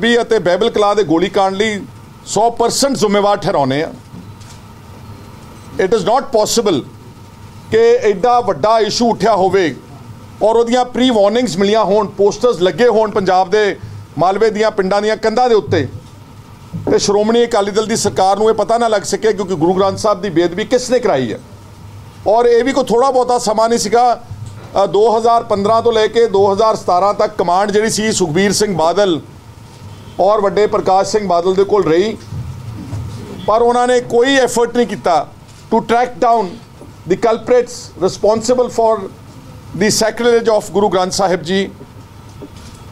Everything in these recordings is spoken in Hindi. ਨਕਦਵੀ ਅਤੇ ਬਹਿਬਲ ਕਲਾਂ ਦੇ ਗੋਲੀकांड ਲਈ 100% ਜ਼ਿੰਮੇਵਾਰ ਠਹਿਰਾਉਨੇ ਆ। ਇਟ ਇਜ਼ ਨਾਟ ਪੋਸੀਬਲ ਕਿ ਐਡਾ ਵੱਡਾ ਇਸ਼ੂ ਉੱਠਿਆ ਹੋਵੇ ਔਰ ਉਹਦੀਆਂ ਪ੍ਰੀ ਵਾਰਨਿੰਗਸ ਮਿਲੀਆਂ ਹੋਣ, ਪੋਸਟਰਸ ਲੱਗੇ ਹੋਣ ਪੰਜਾਬ ਦੇ ਮਾਲਵੇ ਦੀਆਂ ਪਿੰਡਾਂ ਦੀਆਂ ਕੰਧਾਂ ਦੇ ਉੱਤੇ, ਤੇ ਸ਼੍ਰੋਮਣੀ ਅਕਾਲੀ ਦਲ ਦੀ ਸਰਕਾਰ ਨੂੰ ਇਹ ਪਤਾ ਨਾ ਲੱਗ ਸਕੇ ਕਿਉਂਕਿ ਗੁਰੂ ਗ੍ਰੰਥ ਸਾਹਿਬ ਦੀ ਬੇਅਦਬੀ ਕਿਸ ਨੇ ਕਰਾਈ ਹੈ। ਔਰ ਇਹ ਵੀ ਕੋਈ ਥੋੜਾ ਬਹੁਤਾ ਸਮਾਂ ਨਹੀਂ ਸੀਗਾ, 2015 ਤੋਂ ਲੈ ਕੇ 2017 ਤੱਕ ਕਮਾਂਡ ਜਿਹੜੀ ਸੀ ਸੁਖਬੀਰ ਸਿੰਘ ਬਾਦਲ ਔਰ ਵੱਡੇ ਪ੍ਰਕਾਸ਼ ਸਿੰਘ ਬਾਦਲ ਦੇ ਕੋਲ ਰਹੀ, ਪਰ ਉਹਨਾਂ ਨੇ ਕੋਈ ਐਫਰਟ ਨਹੀਂ ਕੀਤਾ to track down the culprits responsible for the sacrilege of Guru Granth Sahib ji.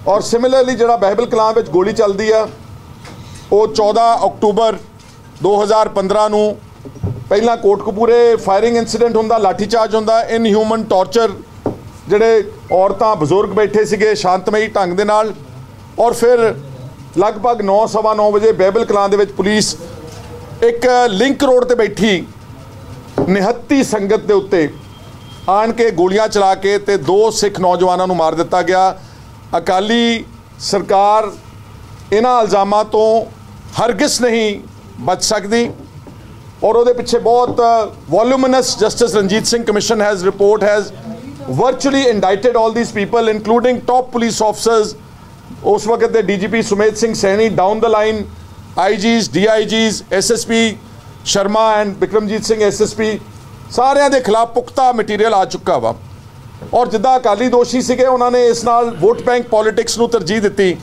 ਔਰ ਸਿਮਿਲਰਲੀ ਜਿਹੜਾ ਬਹਿਬਲ ਕਲਾਂ ਵਿੱਚ ਗੋਲੀ ਚੱਲਦੀ ਆ ਉਹ 14 ਅਕਤੂਬਰ 2015 ਨੂੰ ਪਹਿਲਾਂ ਕੋਟਕਪੂਰੇ ਫਾਇਰਿੰਗ ਇਨਸੀਡੈਂਟ ਹੁੰਦਾ, ਲਾਠੀਚਾਰਜ ਹੁੰਦਾ, ਇਨਹਿਊਮਨ ਟੌਰਚਰ, ਜਿਹੜੇ ਔਰਤਾਂ ਬਜ਼ੁਰਗ ਬੈਠੇ ਸੀਗੇ ਸ਼ਾਂਤਮਈ ਢੰਗ ਦੇ ਨਾਲ, ਔਰ ਫਿਰ ਲਗਭਗ 9:15 ਵਜੇ ਬਹਿਬਲ ਕਲਾਂ ਦੇ ਵਿੱਚ ਪੁਲਿਸ ਇੱਕ ਲਿੰਕ ਰੋਡ ਤੇ ਬੈਠੀ ਨਿਹੱਤੀ ਸੰਗਤ ਦੇ ਉੱਤੇ ਆਣ ਕੇ ਗੋਲੀਆਂ ਚਲਾ ਕੇ ਤੇ 2 ਸਿੱਖ ਨੌਜਵਾਨਾਂ ਨੂੰ ਮਾਰ ਦਿੱਤਾ ਗਿਆ। ਅਕਾਲੀ ਸਰਕਾਰ ਇਹਨਾਂ ਇਲਜ਼ਾਮਾਂ ਤੋਂ ਹਰਗਿਜ਼ ਨਹੀਂ ਬਚ ਸਕਦੀ ਔਰ ਉਹਦੇ ਪਿੱਛੇ ਬਹੁਤ voluminous justice Ranjit Singh commission has report has virtually indicted all these people including top police officers. ਉਸ ਵਕਤ ਦੇ DGP Sumedh Singh Saini, down the line IGs DIGs SSP Sharma and Bikramjit Singh SSP, ਸਾਰਿਆਂ ਦੇ ਖਿਲਾਫ ਪੁਖਤਾ ਮਟੀਰੀਅਲ ਆ ਚੁੱਕਾ ਵਾ। ਔਰ ਜਿੱਦਾਂ ਅਕਾਲੀ ਦੋਸ਼ੀ ਸੀਗੇ ਉਹਨਾਂ ਨੇ ਇਸ ਨਾਲ ਵੋਟ ਬੈਂਕ ਪੋਲੀਟਿਕਸ ਨੂੰ ਤਰਜੀਹ ਦਿੱਤੀ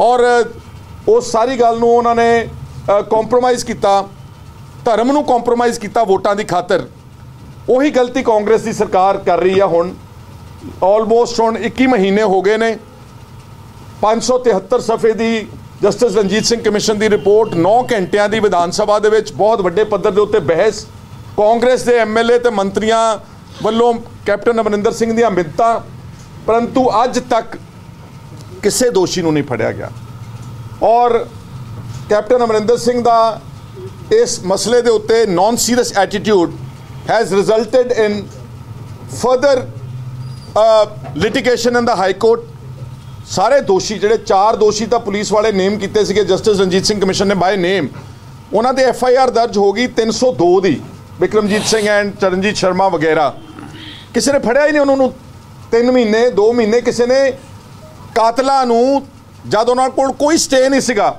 ਔਰ ਉਹ ਸਾਰੀ ਗੱਲ ਨੂੰ ਉਹਨਾਂ ਨੇ ਕੰਪਰੋਮਾਈਜ਼ ਕੀਤਾ, ਧਰਮ ਨੂੰ ਕੰਪਰੋਮਾਈਜ਼ ਕੀਤਾ ਵੋਟਾਂ ਦੀ ਖਾਤਰ। ਉਹੀ ਗਲਤੀ ਕਾਂਗਰਸ ਦੀ ਸਰਕਾਰ ਕਰ ਰਹੀ ਆ ਹੁਣ। ਆਲਮੋਸਟ ਹੁਣ 21 ਮਹੀਨੇ ਹੋ ਗਏ ਨੇ, 573 ਸਫੇ ਦੀ ਜਸਟਿਸ ਰਣਜੀਤ ਸਿੰਘ ਕਮਿਸ਼ਨ ਦੀ ਰਿਪੋਰਟ, 9 ਘੰਟਿਆਂ ਦੀ ਵਿਧਾਨ ਸਭਾ ਦੇ ਵਿੱਚ ਬਹੁਤ ਵੱਡੇ ਪੱਧਰ ਦੇ ਉੱਤੇ ਬਹਿਸ, ਕਾਂਗਰਸ ਦੇ MLA ਤੇ ਮੰਤਰੀਆਂ ਵੱਲੋਂ ਕੈਪਟਨ ਅਮਰਿੰਦਰ ਸਿੰਘ ਦੀਆਂ ਮਿੰਨਤਾਂ, ਪਰੰਤੂ ਅੱਜ ਤੱਕ ਕਿਸੇ ਦੋਸ਼ੀ ਨੂੰ ਨਹੀਂ ਫੜਿਆ ਗਿਆ। ਔਰ ਕੈਪਟਨ ਅਮਰਿੰਦਰ ਸਿੰਘ ਦਾ ਇਸ ਮਸਲੇ ਦੇ ਉੱਤੇ non serious attitude has resulted in further litigation in the high court. ਸਾਰੇ ਦੋਸ਼ੀ ਜਿਹੜੇ 4 ਦੋਸ਼ੀ ਤਾਂ ਪੁਲਿਸ ਵਾਲੇ ਨੇਮ ਕੀਤੇ ਸੀਗੇ ਜਸਟਿਸ ਰਣਜੀਤ ਸਿੰਘ ਕਮਿਸ਼ਨ ਨੇ ਬਾਏ ਨੇਮ, ਉਹਨਾਂ ਦੇ FIR ਦਰਜ ਹੋ ਗਈ 302 ਦੀ, ਬਿਕਰਮਜੀਤ ਸਿੰਘ ਐਂਡ ਚਰਨਜੀਤ ਸ਼ਰਮਾ ਵਗੈਰਾ। ਕਿਸੇ ਨੇ ਫੜਿਆ ਹੀ ਨਹੀਂ ਉਹਨਾਂ ਨੂੰ 3 ਮਹੀਨੇ 2 ਮਹੀਨੇ। ਕਿਸੇ ਨੇ ਕਾਤਲਾਂ ਨੂੰ, ਜਦ ਉਹਨਾਂ ਕੋਲ ਕੋਈ ਸਟੇ ਨਹੀਂ ਸੀਗਾ,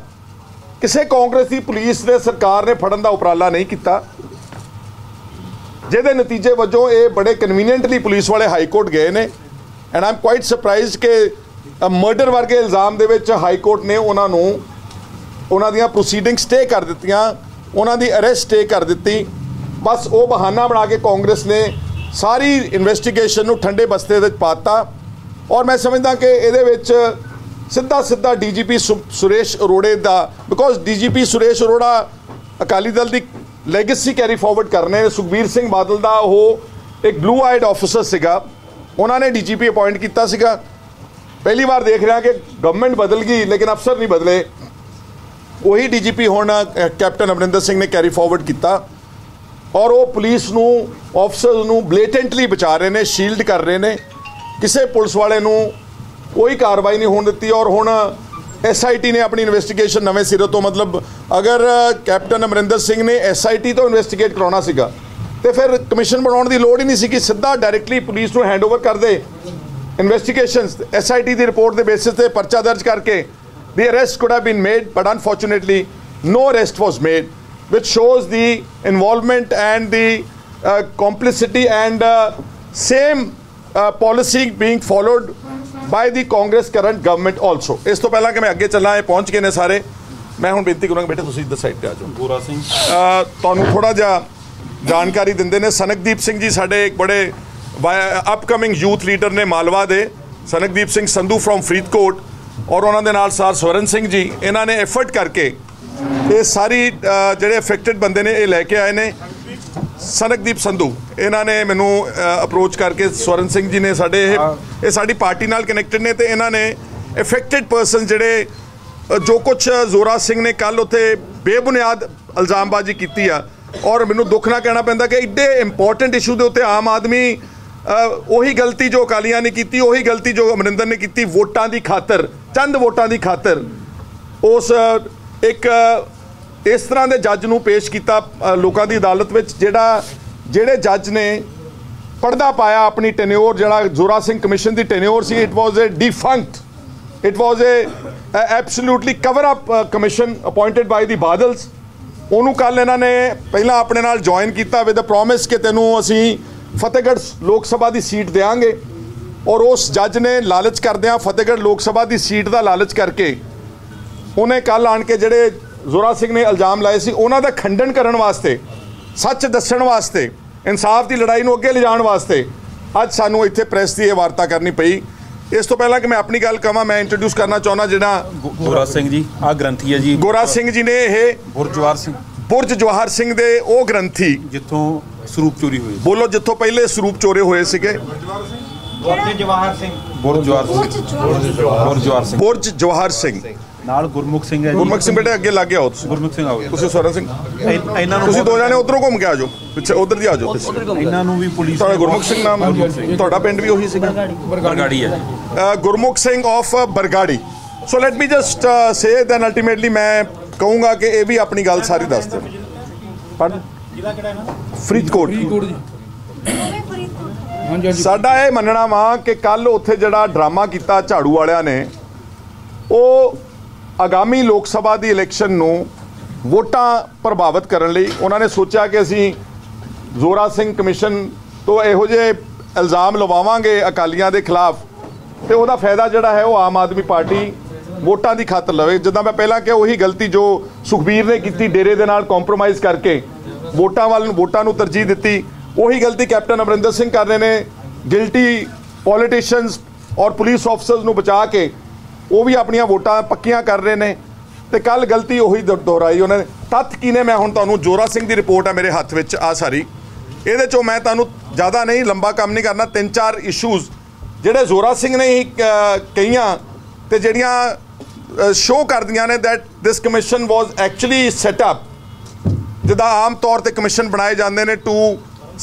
ਕਿਸੇ ਕਾਂਗਰਸ ਦੀ ਪੁਲਿਸ ਨੇ ਸਰਕਾਰ ਨੇ ਫੜਨ ਦਾ ਉਪਰਾਲਾ ਨਹੀਂ ਕੀਤਾ, ਜਿਹਦੇ ਨਤੀਜੇ ਵਜੋਂ ਇਹ ਬੜੇ ਕਨਵੀਨੀਅੰਟਲੀ ਪੁਲਿਸ ਵਾਲੇ ਹਾਈ ਕੋਰਟ ਗਏ ਨੇ। And I am quite surprised ਕਿ ਮਰਡਰ ਵਰਗੇ ਇਲਜ਼ਾਮ ਦੇ ਵਿੱਚ ਹਾਈ ਕੋਰਟ ਨੇ ਉਹਨਾਂ ਨੂੰ, ਉਹਨਾਂ ਦੀਆਂ ਪ੍ਰੋਸੀਡਿੰਗ ਸਟੇ ਕਰ ਦਿੱਤੀਆਂ, ਉਹਨਾਂ ਦੀ ਅਰੈਸਟ ਸਟੇ ਕਰ ਦਿੱਤੀ। ਬਸ ਉਹ ਬਹਾਨਾ ਬਣਾ ਕੇ ਕਾਂਗਰਸ ਨੇ ਸਾਰੀ ਇਨਵੈਸਟੀਗੇਸ਼ਨ ਨੂੰ ਠੰਡੇ ਬਸਤੇ ਵਿੱਚ ਪਾਤਾ। ਔਰ ਮੈਂ ਸਮਝਦਾ ਕਿ ਇਹਦੇ ਵਿੱਚ ਸਿੱਧਾ DGP ਸੁਰੇਸ਼ ਅਰੋੜੇ ਦਾ, ਬਿਕੋਜ਼ DGP ਸੁਰੇਸ਼ ਅਰੋੜਾ ਅਕਾਲੀ ਦਲ ਦੀ ਲੈਗੇਸੀ ਕੈਰੀ ਫਾਰਵਰਡ ਕਰਨੇ, ਸੁਖਬੀਰ ਸਿੰਘ ਬਾਦਲ ਦਾ ਉਹ ਇੱਕ ਬਲੂ ਆਈਡ ਆਫਿਸਰ ਸੀਗਾ, ਉਹਨਾਂ ਨੇ DGP ਅਪਾਇੰਟ ਕੀਤਾ ਸੀਗਾ। ਪਹਿਲੀ ਵਾਰ ਦੇਖ ਰਿਹਾ ਕਿ ਗਵਰਨਮੈਂਟ ਬਦਲ ਗਈ ਲੇਕਿਨ ਅਫਸਰ ਨਹੀਂ ਬਦਲੇ। ਉਹੀ DGP ਹੁਣ ਕੈਪਟਨ ਅਮਰਿੰਦਰ ਸਿੰਘ ਨੇ ਕੈਰੀ ਫਾਰਵਰਡ ਕੀਤਾ ਔਰ ਉਹ ਪੁਲਿਸ ਨੂੰ, ਆਫਿਸਰਸ ਨੂੰ ਬਲੇਟੈਂਟਲੀ ਬਚਾ ਰਹੇ ਨੇ, ਸ਼ੀਲਡ ਕਰ ਰਹੇ ਨੇ, ਕਿਸੇ ਪੁਲਿਸ ਵਾਲੇ ਨੂੰ कोई कार्रवाई नहीं होने देती। और हुण SIT ने अपनी इन्वेस्टिगेशन नवे सिरे तो, मतलब अगर कैप्टन अमरिंदर सिंह ने SIT तो इन्वेस्टिगेट करवाना सीगा तो फिर कमीशन बनाने की लोड़ ही नहीं सी कि सीधा डायरैक्टली पुलिस को हैंड ओवर कर दे इन्वेस्टिगेशन। SIT की रिपोर्ट के बेसिस पर परचा दर्ज करके the arrest could have been made, but unfortunately no arrest was made, which shows the involvement and the complicity and same policy being followed by the Congress current government also. ਇਸ ਤੋਂ ਪਹਿਲਾਂ ਕਿ ਮੈਂ ਅੱਗੇ ਚੱਲਾਂ, ਇਹ ਪਹੁੰਚ ਗਏ ਨੇ ਸਾਰੇ, ਮੈਂ ਹੁਣ ਬੇਨਤੀ ਕਰਾਂਗਾ ਬੇਟੇ ਤੁਸੀਂ ਇੱਧਰ ਸਾਈਡ ਤੇ ਆ ਜਾਓ। ਗੋਰਾ ਸਿੰਘ ਤੁਹਾਨੂੰ ਥੋੜਾ ਜਿਹਾ ਜਾਣਕਾਰੀ ਦਿੰਦੇ ਨੇ। ਸਨਕਦੀਪ ਸਿੰਘ ਜੀ ਸਾਡੇ ਇੱਕ ਬੜੇ ਅਪਕਮਿੰਗ ਯੂਥ ਲੀਡਰ ਨੇ ਮਾਲਵਾ ਦੇ, ਸਨਕਦੀਪ ਸਿੰਘ ਸੰਧੂ ਫਰੋਮ ਫਰੀਦਕੋਟ, ਔਰ ਉਹਨਾਂ ਦੇ ਨਾਲ ਸਰ ਸਵਰਨ ਸਿੰਘ ਜੀ। ਇਹਨਾਂ ਨੇ ਐਫਰਟ ਕਰਕੇ ਇਹ ਸਾਰੀ ਜਿਹੜੇ ਅਫੈਕਟਡ ਬੰਦੇ ਨੇ ਇਹ ਲੈ ਕੇ ਆਏ ਨੇ। ਸਨਕਦੀਪ ਸੰਧੂ ਇਹਨਾਂ ਨੇ ਮੈਨੂੰ ਅਪਰੋਚ ਕਰਕੇ, ਸਵਰਨ ਸਿੰਘ ਜੀ ਨੇ ਸਾਡੇ ਇਹ ਸਾਡੀ ਪਾਰਟੀ ਨਾਲ ਕਨੈਕਟਡ ਨੇ, ਤੇ ਇਹਨਾਂ ਨੇ ਅਫੈਕਟਡ ਪਰਸਨ ਜਿਹੜੇ ਜੋ ਕੁਝ ਜ਼ੋਰਾ ਸਿੰਘ ਨੇ ਕੱਲ ਉੱਥੇ ਬੇਬੁਨਿਆਦ ਇਲਜ਼ਾਮਬਾਜ਼ੀ ਕੀਤੀ ਆ, ਔਰ ਮੈਨੂੰ ਦੁੱਖ ਨਾਲ ਕਹਿਣਾ ਪੈਂਦਾ ਕਿ ਐਡੇ ਇੰਪੋਰਟੈਂਟ ਇਸ਼ੂ ਦੇ ਉੱਤੇ ਆਮ ਆਦਮੀ ਉਹੀ ਗਲਤੀ ਜੋ ਅਕਾਲੀਆਂ ਨੇ ਕੀਤੀ, ਉਹੀ ਗਲਤੀ ਜੋ ਅਮਰਿੰਦਰ ਨੇ ਕੀਤੀ, ਵੋਟਾਂ ਦੀ ਖਾਤਰ, ਚੰਦ ਵੋਟਾਂ ਦੀ ਖਾਤਰ उस एक इस तरह के जज नूं पेश किया लोगों की अदालत में जेड़े जज ने पर्दा पाया अपनी टेन्योर जड़ा जोरा सिंह कमीशन की टेन्योर सी it was a defunct it was a absolutely cover up commission appointed by the Badals उन्होंने कल इन्होंने पहला अपने नाल ज्वाइन किया विद प्रॉमिस कि तेनों असी फतेहगढ़ लोक सभा की सीट देंगे और उस जज ने लालच करदे फतेहगढ़ लोक सभा की सीट का लालच करके उन्हें कल आन के जोड़े जोरा सिंह ने इल्जाम लाए सी उन्हों का खंडन करने वास्ते सच दसण वास्ते इंसाफ की लड़ाई में अगे ले जाने वास्ते अज सानू इत्थे प्रेस की यह वार्ता करनी पई। इस तो पहला कि मैं अपनी गल कह मैं इंट्रोड्यूस करना चाहना जिहड़ा गोरा सिंह जी आ ग्रंथी है जी गोरा सिंह जी ने यह बुर्ज जवाहर सिंह दे ओ ग्रंथी जिथों सरूप चोरी हुई बोलो जिथों पहले सरूप चोरे हुए सीगे बुर्ज जवाहर सिंह नाल गुरमुख सिंह है गुरमुख सिंह बेटे अगे लग गया हो तुसी गुरमुख सिंह आओ तुसी स्वरण सिंह इन्हां नूं तुसी दो जाने उधरों घुम के आ जाओ पिछे उधर दी आ जाओ इन्हां नूं भी पुलिस तुहाडा गुरमुख सिंह नाम तुहाडा पिंड भी ओही सीगा बरगाड़ी है Gurmukh Singh of Bargari. So let me just say then ultimately मैं कहूंगा कि ये भी अपनी गल सारी दस दे फरीदकोट साडा ये मनना वा कि कल उत्थे जिहड़ा ड्रामा कीता झाड़ू वालियां ने वो आगामी लोक सभा की इलेक्शन नूं वोटां प्रभावित करने लई उन्होंने सोचा कि असी जोरा सिंह कमीशन तो इहो जिहे इल्ज़ाम लवावांगे अकालियां दे खिलाफ तो वह फायदा जोड़ा है वह आम आदमी पार्टी वोटां की खातर लवे जिदा मैं पहला कि वही गलती जो सुखबीर ने की डेरे दे नाल कॉम्प्रोमाइज़ करके वोटां नूं तरजीह दी वही गलती कैप्टन अमरिंदर सिंह कर रहे ने गिल्टी पॉलीटिशियनस और पुलिस ऑफिसर्स नूं बचा के वो भी अपन वोटा पक्कियां कर रहे हैं तो कल गलती उही दोहराई उन्होंने तत्थ की ने मैं हुण तुहानूं जोरा सिंह की रिपोर्ट है मेरे हाथ में आ सारी ये चो मैं तुहानूं ज़्यादा नहीं लंबा काम नहीं करना तीन चार इशूज़ जिहड़े जोरा सिंह ने ही कहियां ते जिहड़ियां शो करदियां ने that this commission was actually setup जिदा आम तौर पर कमीशन बनाए जाते हैं to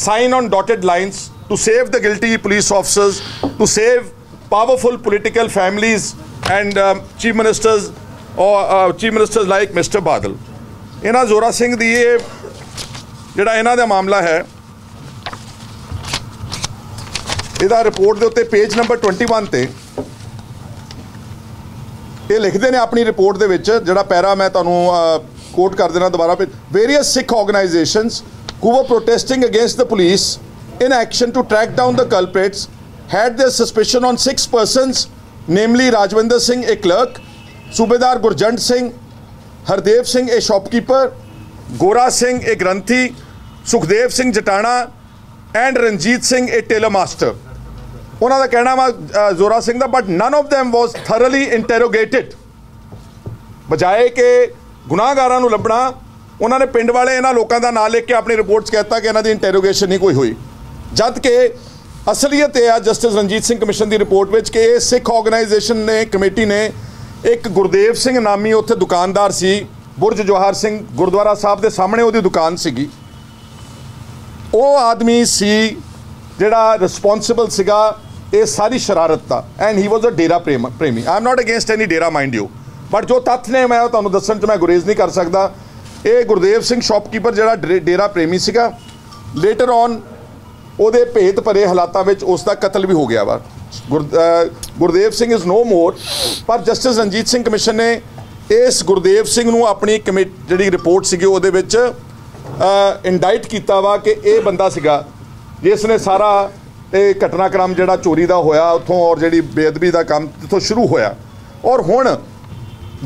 sign on dotted lines to save the guilty police officers to save powerful political families and chief ministers like mister Badal इन्हां जोरा सिंह दी ये जिहड़ा इन्हां दा मामला है इहदा रिपोर्ट दे उत्ते पेज नंबर 21 ते ये लिखदे ने अपनी रिपोर्ट दे विच जिहड़ा पैरा मैं तुहानूं कोट कर देना दोबारा various Sikh organisations who were protesting against the police in action to track down the culprits had their suspicion on 6 persons namely Rajwinder Singh a clerk subedar Gurjant Singh Hardev Singh a shopkeeper Gora Singh a granthi Sukhdev Singh Jatana and Ranjit Singh a tailor master उन्हों का कहना वा जोरा सिंह का but none of them was thoroughly interrogated बजाय के गुनाहगारां नूं लभणा उन्होंने पिंड वाले इन्हां लोगों का नाम लिख के अपनी रिपोर्ट्स कहता कि इन्हां दी इंटेरोगेशन नहीं कोई हुई जद के असलीयत यह है जस्टिस रंजीत सिंह कमीशन की रिपोर्ट में कि सिख ऑर्गेनाइजेशन ने कमेटी ने एक गुरदेव सिंह नामी उत्थे दुकानदार सी बुर्ज जवाहर सिंह गुरुद्वारा साहब के सामने वो दुकान सीगी वो आदमी सी जिहड़ा रिस्पोंसिबल सीगा ये सारी शरारत का and he was a dera premi I am not against any dera mind you but जो तथ्य ने मैं तुहानूं दस्सण च मैं गुरेज नहीं कर सकता ये गुरदेव सिंह शॉपकीपर जिहड़ा डेरा प्रेमी सीगा लेटर ऑन ਉਹਦੇ ਭੇਤ ਭਰੇ ਹਾਲਾਤਾਂ ਵਿੱਚ ਉਸ ਦਾ ਕਤਲ ਵੀ ਹੋ ਗਿਆ ਵਾ Gurdev Singh is no more ਪਰ ਜਸਟਿਸ ਰਣਜੀਤ ਸਿੰਘ ਕਮਿਸ਼ਨ ਨੇ ਇਸ ਗੁਰਦੇਵ ਸਿੰਘ ਨੂੰ ਆਪਣੀ ਜਿਹੜੀ ਰਿਪੋਰਟ ਸੀਗੀ ਉਹਦੇ ਵਿੱਚ ਇੰਡਾਈਟ ਕੀਤਾ ਵਾ ਕਿ ਇਹ ਬੰਦਾ ਸੀਗਾ ਜਿਸ ਨੇ ਸਾਰਾ ਇਹ ਘਟਨਾਕ੍ਰਮ ਜਿਹੜਾ ਚੋਰੀ ਦਾ ਹੋਇਆ ਉੱਥੋਂ ਔਰ ਜਿਹੜੀ ਬੇਅਦਬੀ ਦਾ ਕੰਮ ਉੱਥੋਂ ਸ਼ੁਰੂ ਹੋਇਆ ਔਰ ਹੁਣ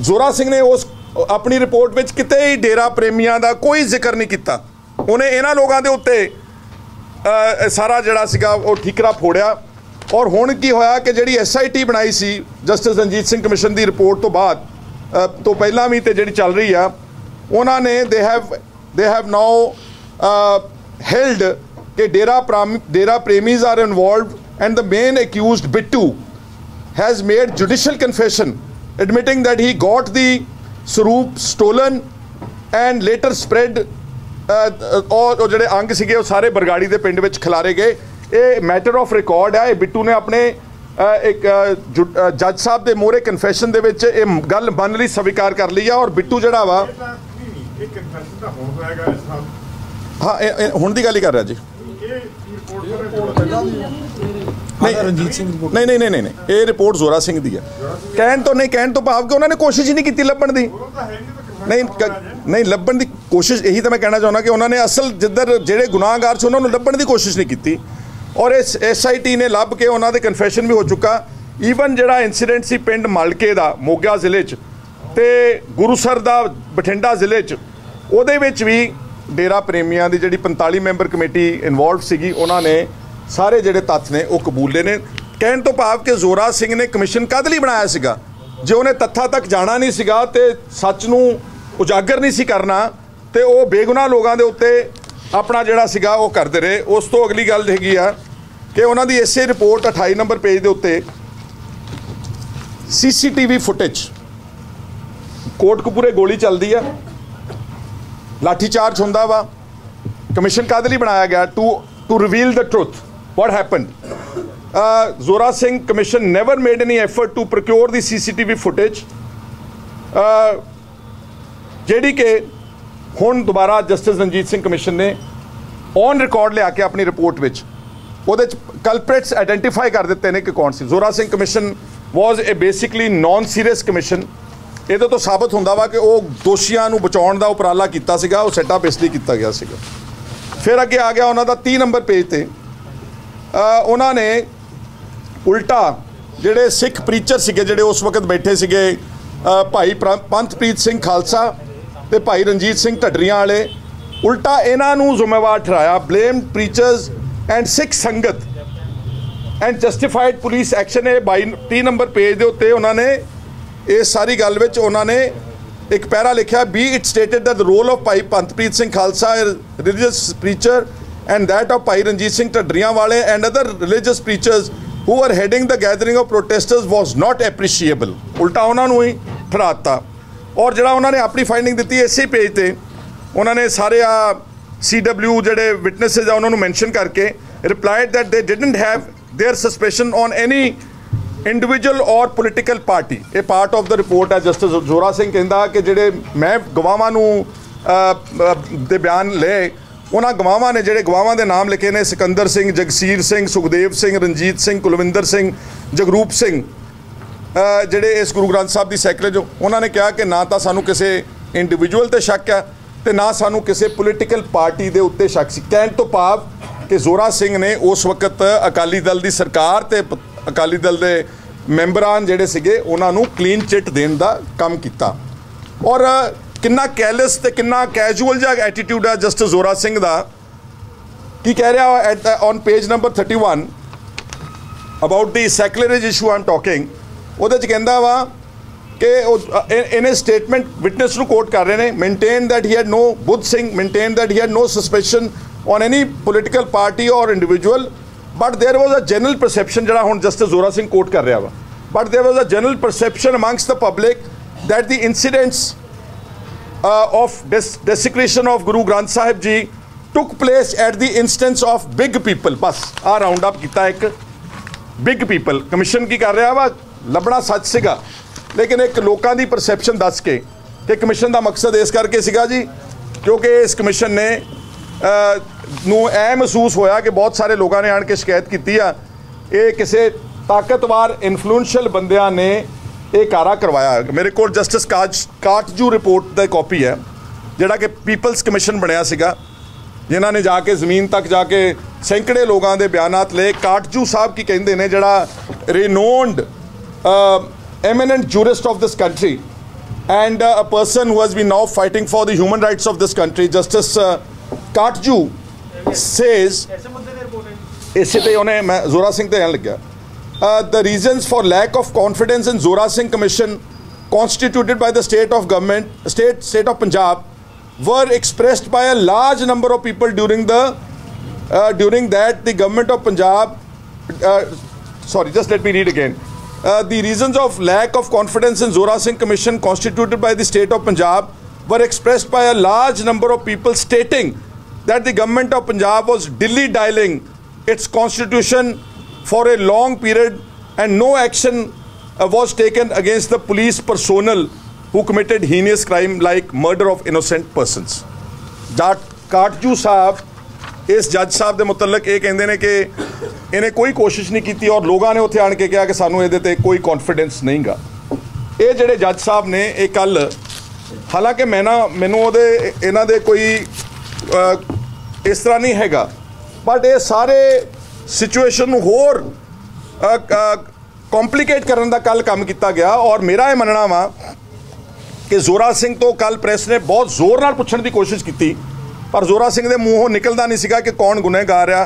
ਜ਼ੋਰਾ ਸਿੰਘ ਨੇ ਉਸ ਆਪਣੀ ਰਿਪੋਰਟ ਵਿੱਚ ਕਿਤੇ ਹੀ ਡੇਰਾ ਪ੍ਰੇਮੀਆਂ ਦਾ ਕੋਈ ਜ਼ਿਕਰ ਨਹੀਂ ਕੀਤਾ ਉਹਨੇ ਇਹਨਾਂ ਲੋਕਾਂ ਦੇ ਉੱਤੇ सारा जिहड़ा सीगा वो ठीकरा फोड़िया और हुण की होया कि जिहड़ी SIT बनाई सी जस्टिस रंजीत सिंह कमीशन की रिपोर्ट तो बाद तो पहला भी तो जिहड़ी चल रही आ उन्होंने दे हैव नाउ हेल्ड कि dera premis are involve and the main accused Bittu has made judicial confession admitting that he got the saroop stolen and later spread और जोड़े अंग सीगे सारे बरगाड़ी के पिंड खिलारे गए ये मैटर ऑफ रिकॉर्ड है। बिट्टू ने अपने एक जज साहब के मोहरे कन्फैशन दे विच इह गल बन लई स्वीकार कर ली है और बिट्टू जिहड़ा वा हाँ हुण दी गल ही कर रहा जी नहीं नहीं नहीं नहीं ये रिपोर्ट जोरा सिंह दी है कहण तो नहीं कहण तो भाव कि उन्होंने कोशिश ही नहीं की लभण दी नहीं नहीं लभण दी कोशिश यही तो मैं कहना चाहुंदा कि उन्होंने असल जिधर जिहड़े गुनाहगार सी उन्होंने लभण दी कोशिश नहीं की और इस SIT ने लभ के उन्हों के कन्फेशन भी हो चुका ईवन जिहड़ा इंसीडेंट सी पिंड मलके दा मोगा जिले च ते गुरुसर दा बठिंडा जिले च उहदे विच वी डेरा प्रेमियां दी जिहड़ी 45 मैंबर कमेटी इनवॉल्व सीगी उन्हां ने सारे जिहड़े तत्थ ने वह कबूले ने कहण तो भाव कि जोरा सिंह ने कमीशन कद लई बनाया सीगा जे उन्हें तत्था तक जाना नहीं सीगा ते सच नूं उजागर नहीं सी करना तो वह बेगुनाह लोगों के उत्ते अपना जिहड़ा सीगा वह करते रहे। उस तो अगली गल हैगी आ कि उन्होंने इसे रिपोर्ट 28 नंबर पेज के उत्ते CCTV फुटेज कोटकपूरे गोली चलती है लाठीचार्ज होंदा वा कमीशन कादे लई बनाया गया to reveal the truth what happened. Zora Singh commission never made any effort to procure the CCTV footage जिहड़ी कि हुण दोबारा जस्टिस रणजीत सिंह कमीशन ने ऑन रिकॉर्ड लिया के अपनी रिपोर्ट विच उहदे च कल्प्रिट्स आइडेंटिफाई कर दिते ने कि कौन सी। Zora Singh commission was a basically non serious commission ये तो साबित होंदा वा कि वो दोषियों को बचाने का उपराला किया सीगा वो सैटअप इसलिए किया गया सीगा। फिर अगे आ गया उन्होंने 30 नंबर पेज ते उन्होंने उल्टा जोड़े सिख प्रीचर सीगे जोड़े उस वक्त बैठे सीगे भाई पंथप्रीत सिंह खालसा ते भाई रणजीत सिंह ढडरियांवाले उल्टा इन्हों जिम्मेवार ठहराया blame preachers and Sikh sangat and justified police action. ये 30 नंबर पेज के उत्ते उन्होंने इस सारी गल विच उन्होंने एक पैरा लिखा be it stated that the role of Bhai Panthpreet Singh Khalsa religious preacher and that of Bhai Ranjit Singh Dhadrianwale and other religious preachers who are heading the gathering of protesters was not appreciable उल्टा उन्होंने ही ठहराता। और जिहड़ा उन्होंने अपनी फाइंडिंग दी इसी पेज पर उन्होंने सारे CW जोड़े विटनेसिस उन्होंने मैनशन करके replied that they didn't have their suspicion on any individual or political party. ये पार्ट ऑफ द रिपोर्ट है जस्टिस जोरा सिंह कहता कि जोड़े मैं गवाहां नूं दे बयान ले उन्होंने गवाहां ने जोड़े गवाहां के नाम लिखे ने सिकंदर सिंह जगसीर सिंह सुखदेव सिंह रणजीत सिंह कुलविंदर सिंह जगरूप सिंह जोड़े इस गुरु ग्रंथ साहब की सैकड़े जो उन्होंने कहा कि ना तो सानू किसी इंडिविजुअल ते शक है तो ना सानू किसी पोलिटिकल पार्टी के उत्ते शक सी। कहण तो भाव कि जोरा सिंह ने उस वक्त अकाली दल की सरकार ते अकाली दल के मैंबरान जोड़े सगे उन्होंने क्लीन चिट देने का काम किया और कितना कैलस तो कितना कैजुअल जहा एटीट्यूड है जस्टिस जोरा सिंह का की कह रहा on page number 31 about the sacrilege issue I am talking वो कहता वा कि इन्हें स्टेटमेंट विटनेस कोट कर रहे हैं maintain that he had no Buddh Singh maintain that he had no suspicion on any political party or individual but there was a general perception जिहड़ा हुण जस्टिस जोरा सिंह कोट कर रहा वा but there was a general perception amongst the public that the incidents of desecration of Guru Granth Sahib ji took place at the instance of big people. बस आ राउंड अप किया एक बिग पीपल कमीशन की कर रहा वा लभना सच सीगा लेकिन एक लोगों की परसैप्शन दस के कमीशन का मकसद इस करके सीगा जी क्योंकि इस कमीशन ने ਨੂੰ ਇਹ ਮਹਿਸੂਸ ਹੋਇਆ ਕਿ बहुत सारे लोगों ने आण के शिकायत की आ ये किसी ताकतवर इन्फ्लुएंशियल बंदिया ने यह कारा करवाया। मेरे को जस्टिस काटजू रिपोर्ट की कॉपी है जोड़ा कि पीपल्स कमीशन बनया सीगा जिन्हों ने जाके जमीन तक जाके सैकड़े लोगों के बयानात ले काटजू साहब की कहिंदे ने जोड़ा renowned eminent jurist of this country and a person who has been now fighting for the human rights of this country justice Katju says इसे तो उन्हें मैं जोरा सिंह तो लग गया the reasons for lack of confidence in Zora Singh commission constituted by the state of government state of Punjab were expressed by a large number of people during that the government of Punjab sorry just let me read again the reasons of lack of confidence in Zora Singh commission constituted by the state of Punjab were expressed by a large number of people stating that the government of Punjab was dilly-dallying its constitution for a long period and no action was taken against the police personnel who committed heinous crime like murder of innocent persons. Katju साहब इस जज साहब के मुतलक ये कहते हैं कि इन्हें कोई कोशिश नहीं की और लोगों ने उत्थे आण के कहा कि सानू ये कोई कॉन्फिडेंस नहीं गा। ये जिहड़े जज साहब ने एक कल हालांकि मैं ना मैनू इन्हां दे कोई इस तरह नहीं हैगा बट ये सारे सिचुएशन होर कॉम्प्लीकेट करने का कल काम किया गया और मेरा ये मनना वा कि जोरा सिंह तो कल प्रेस ने बहुत जोर नाल पुछण की कोशिश की पर जोरा सिंह के मूँहों निकलता नहीं सीगा कि कौन गुनहगार आ।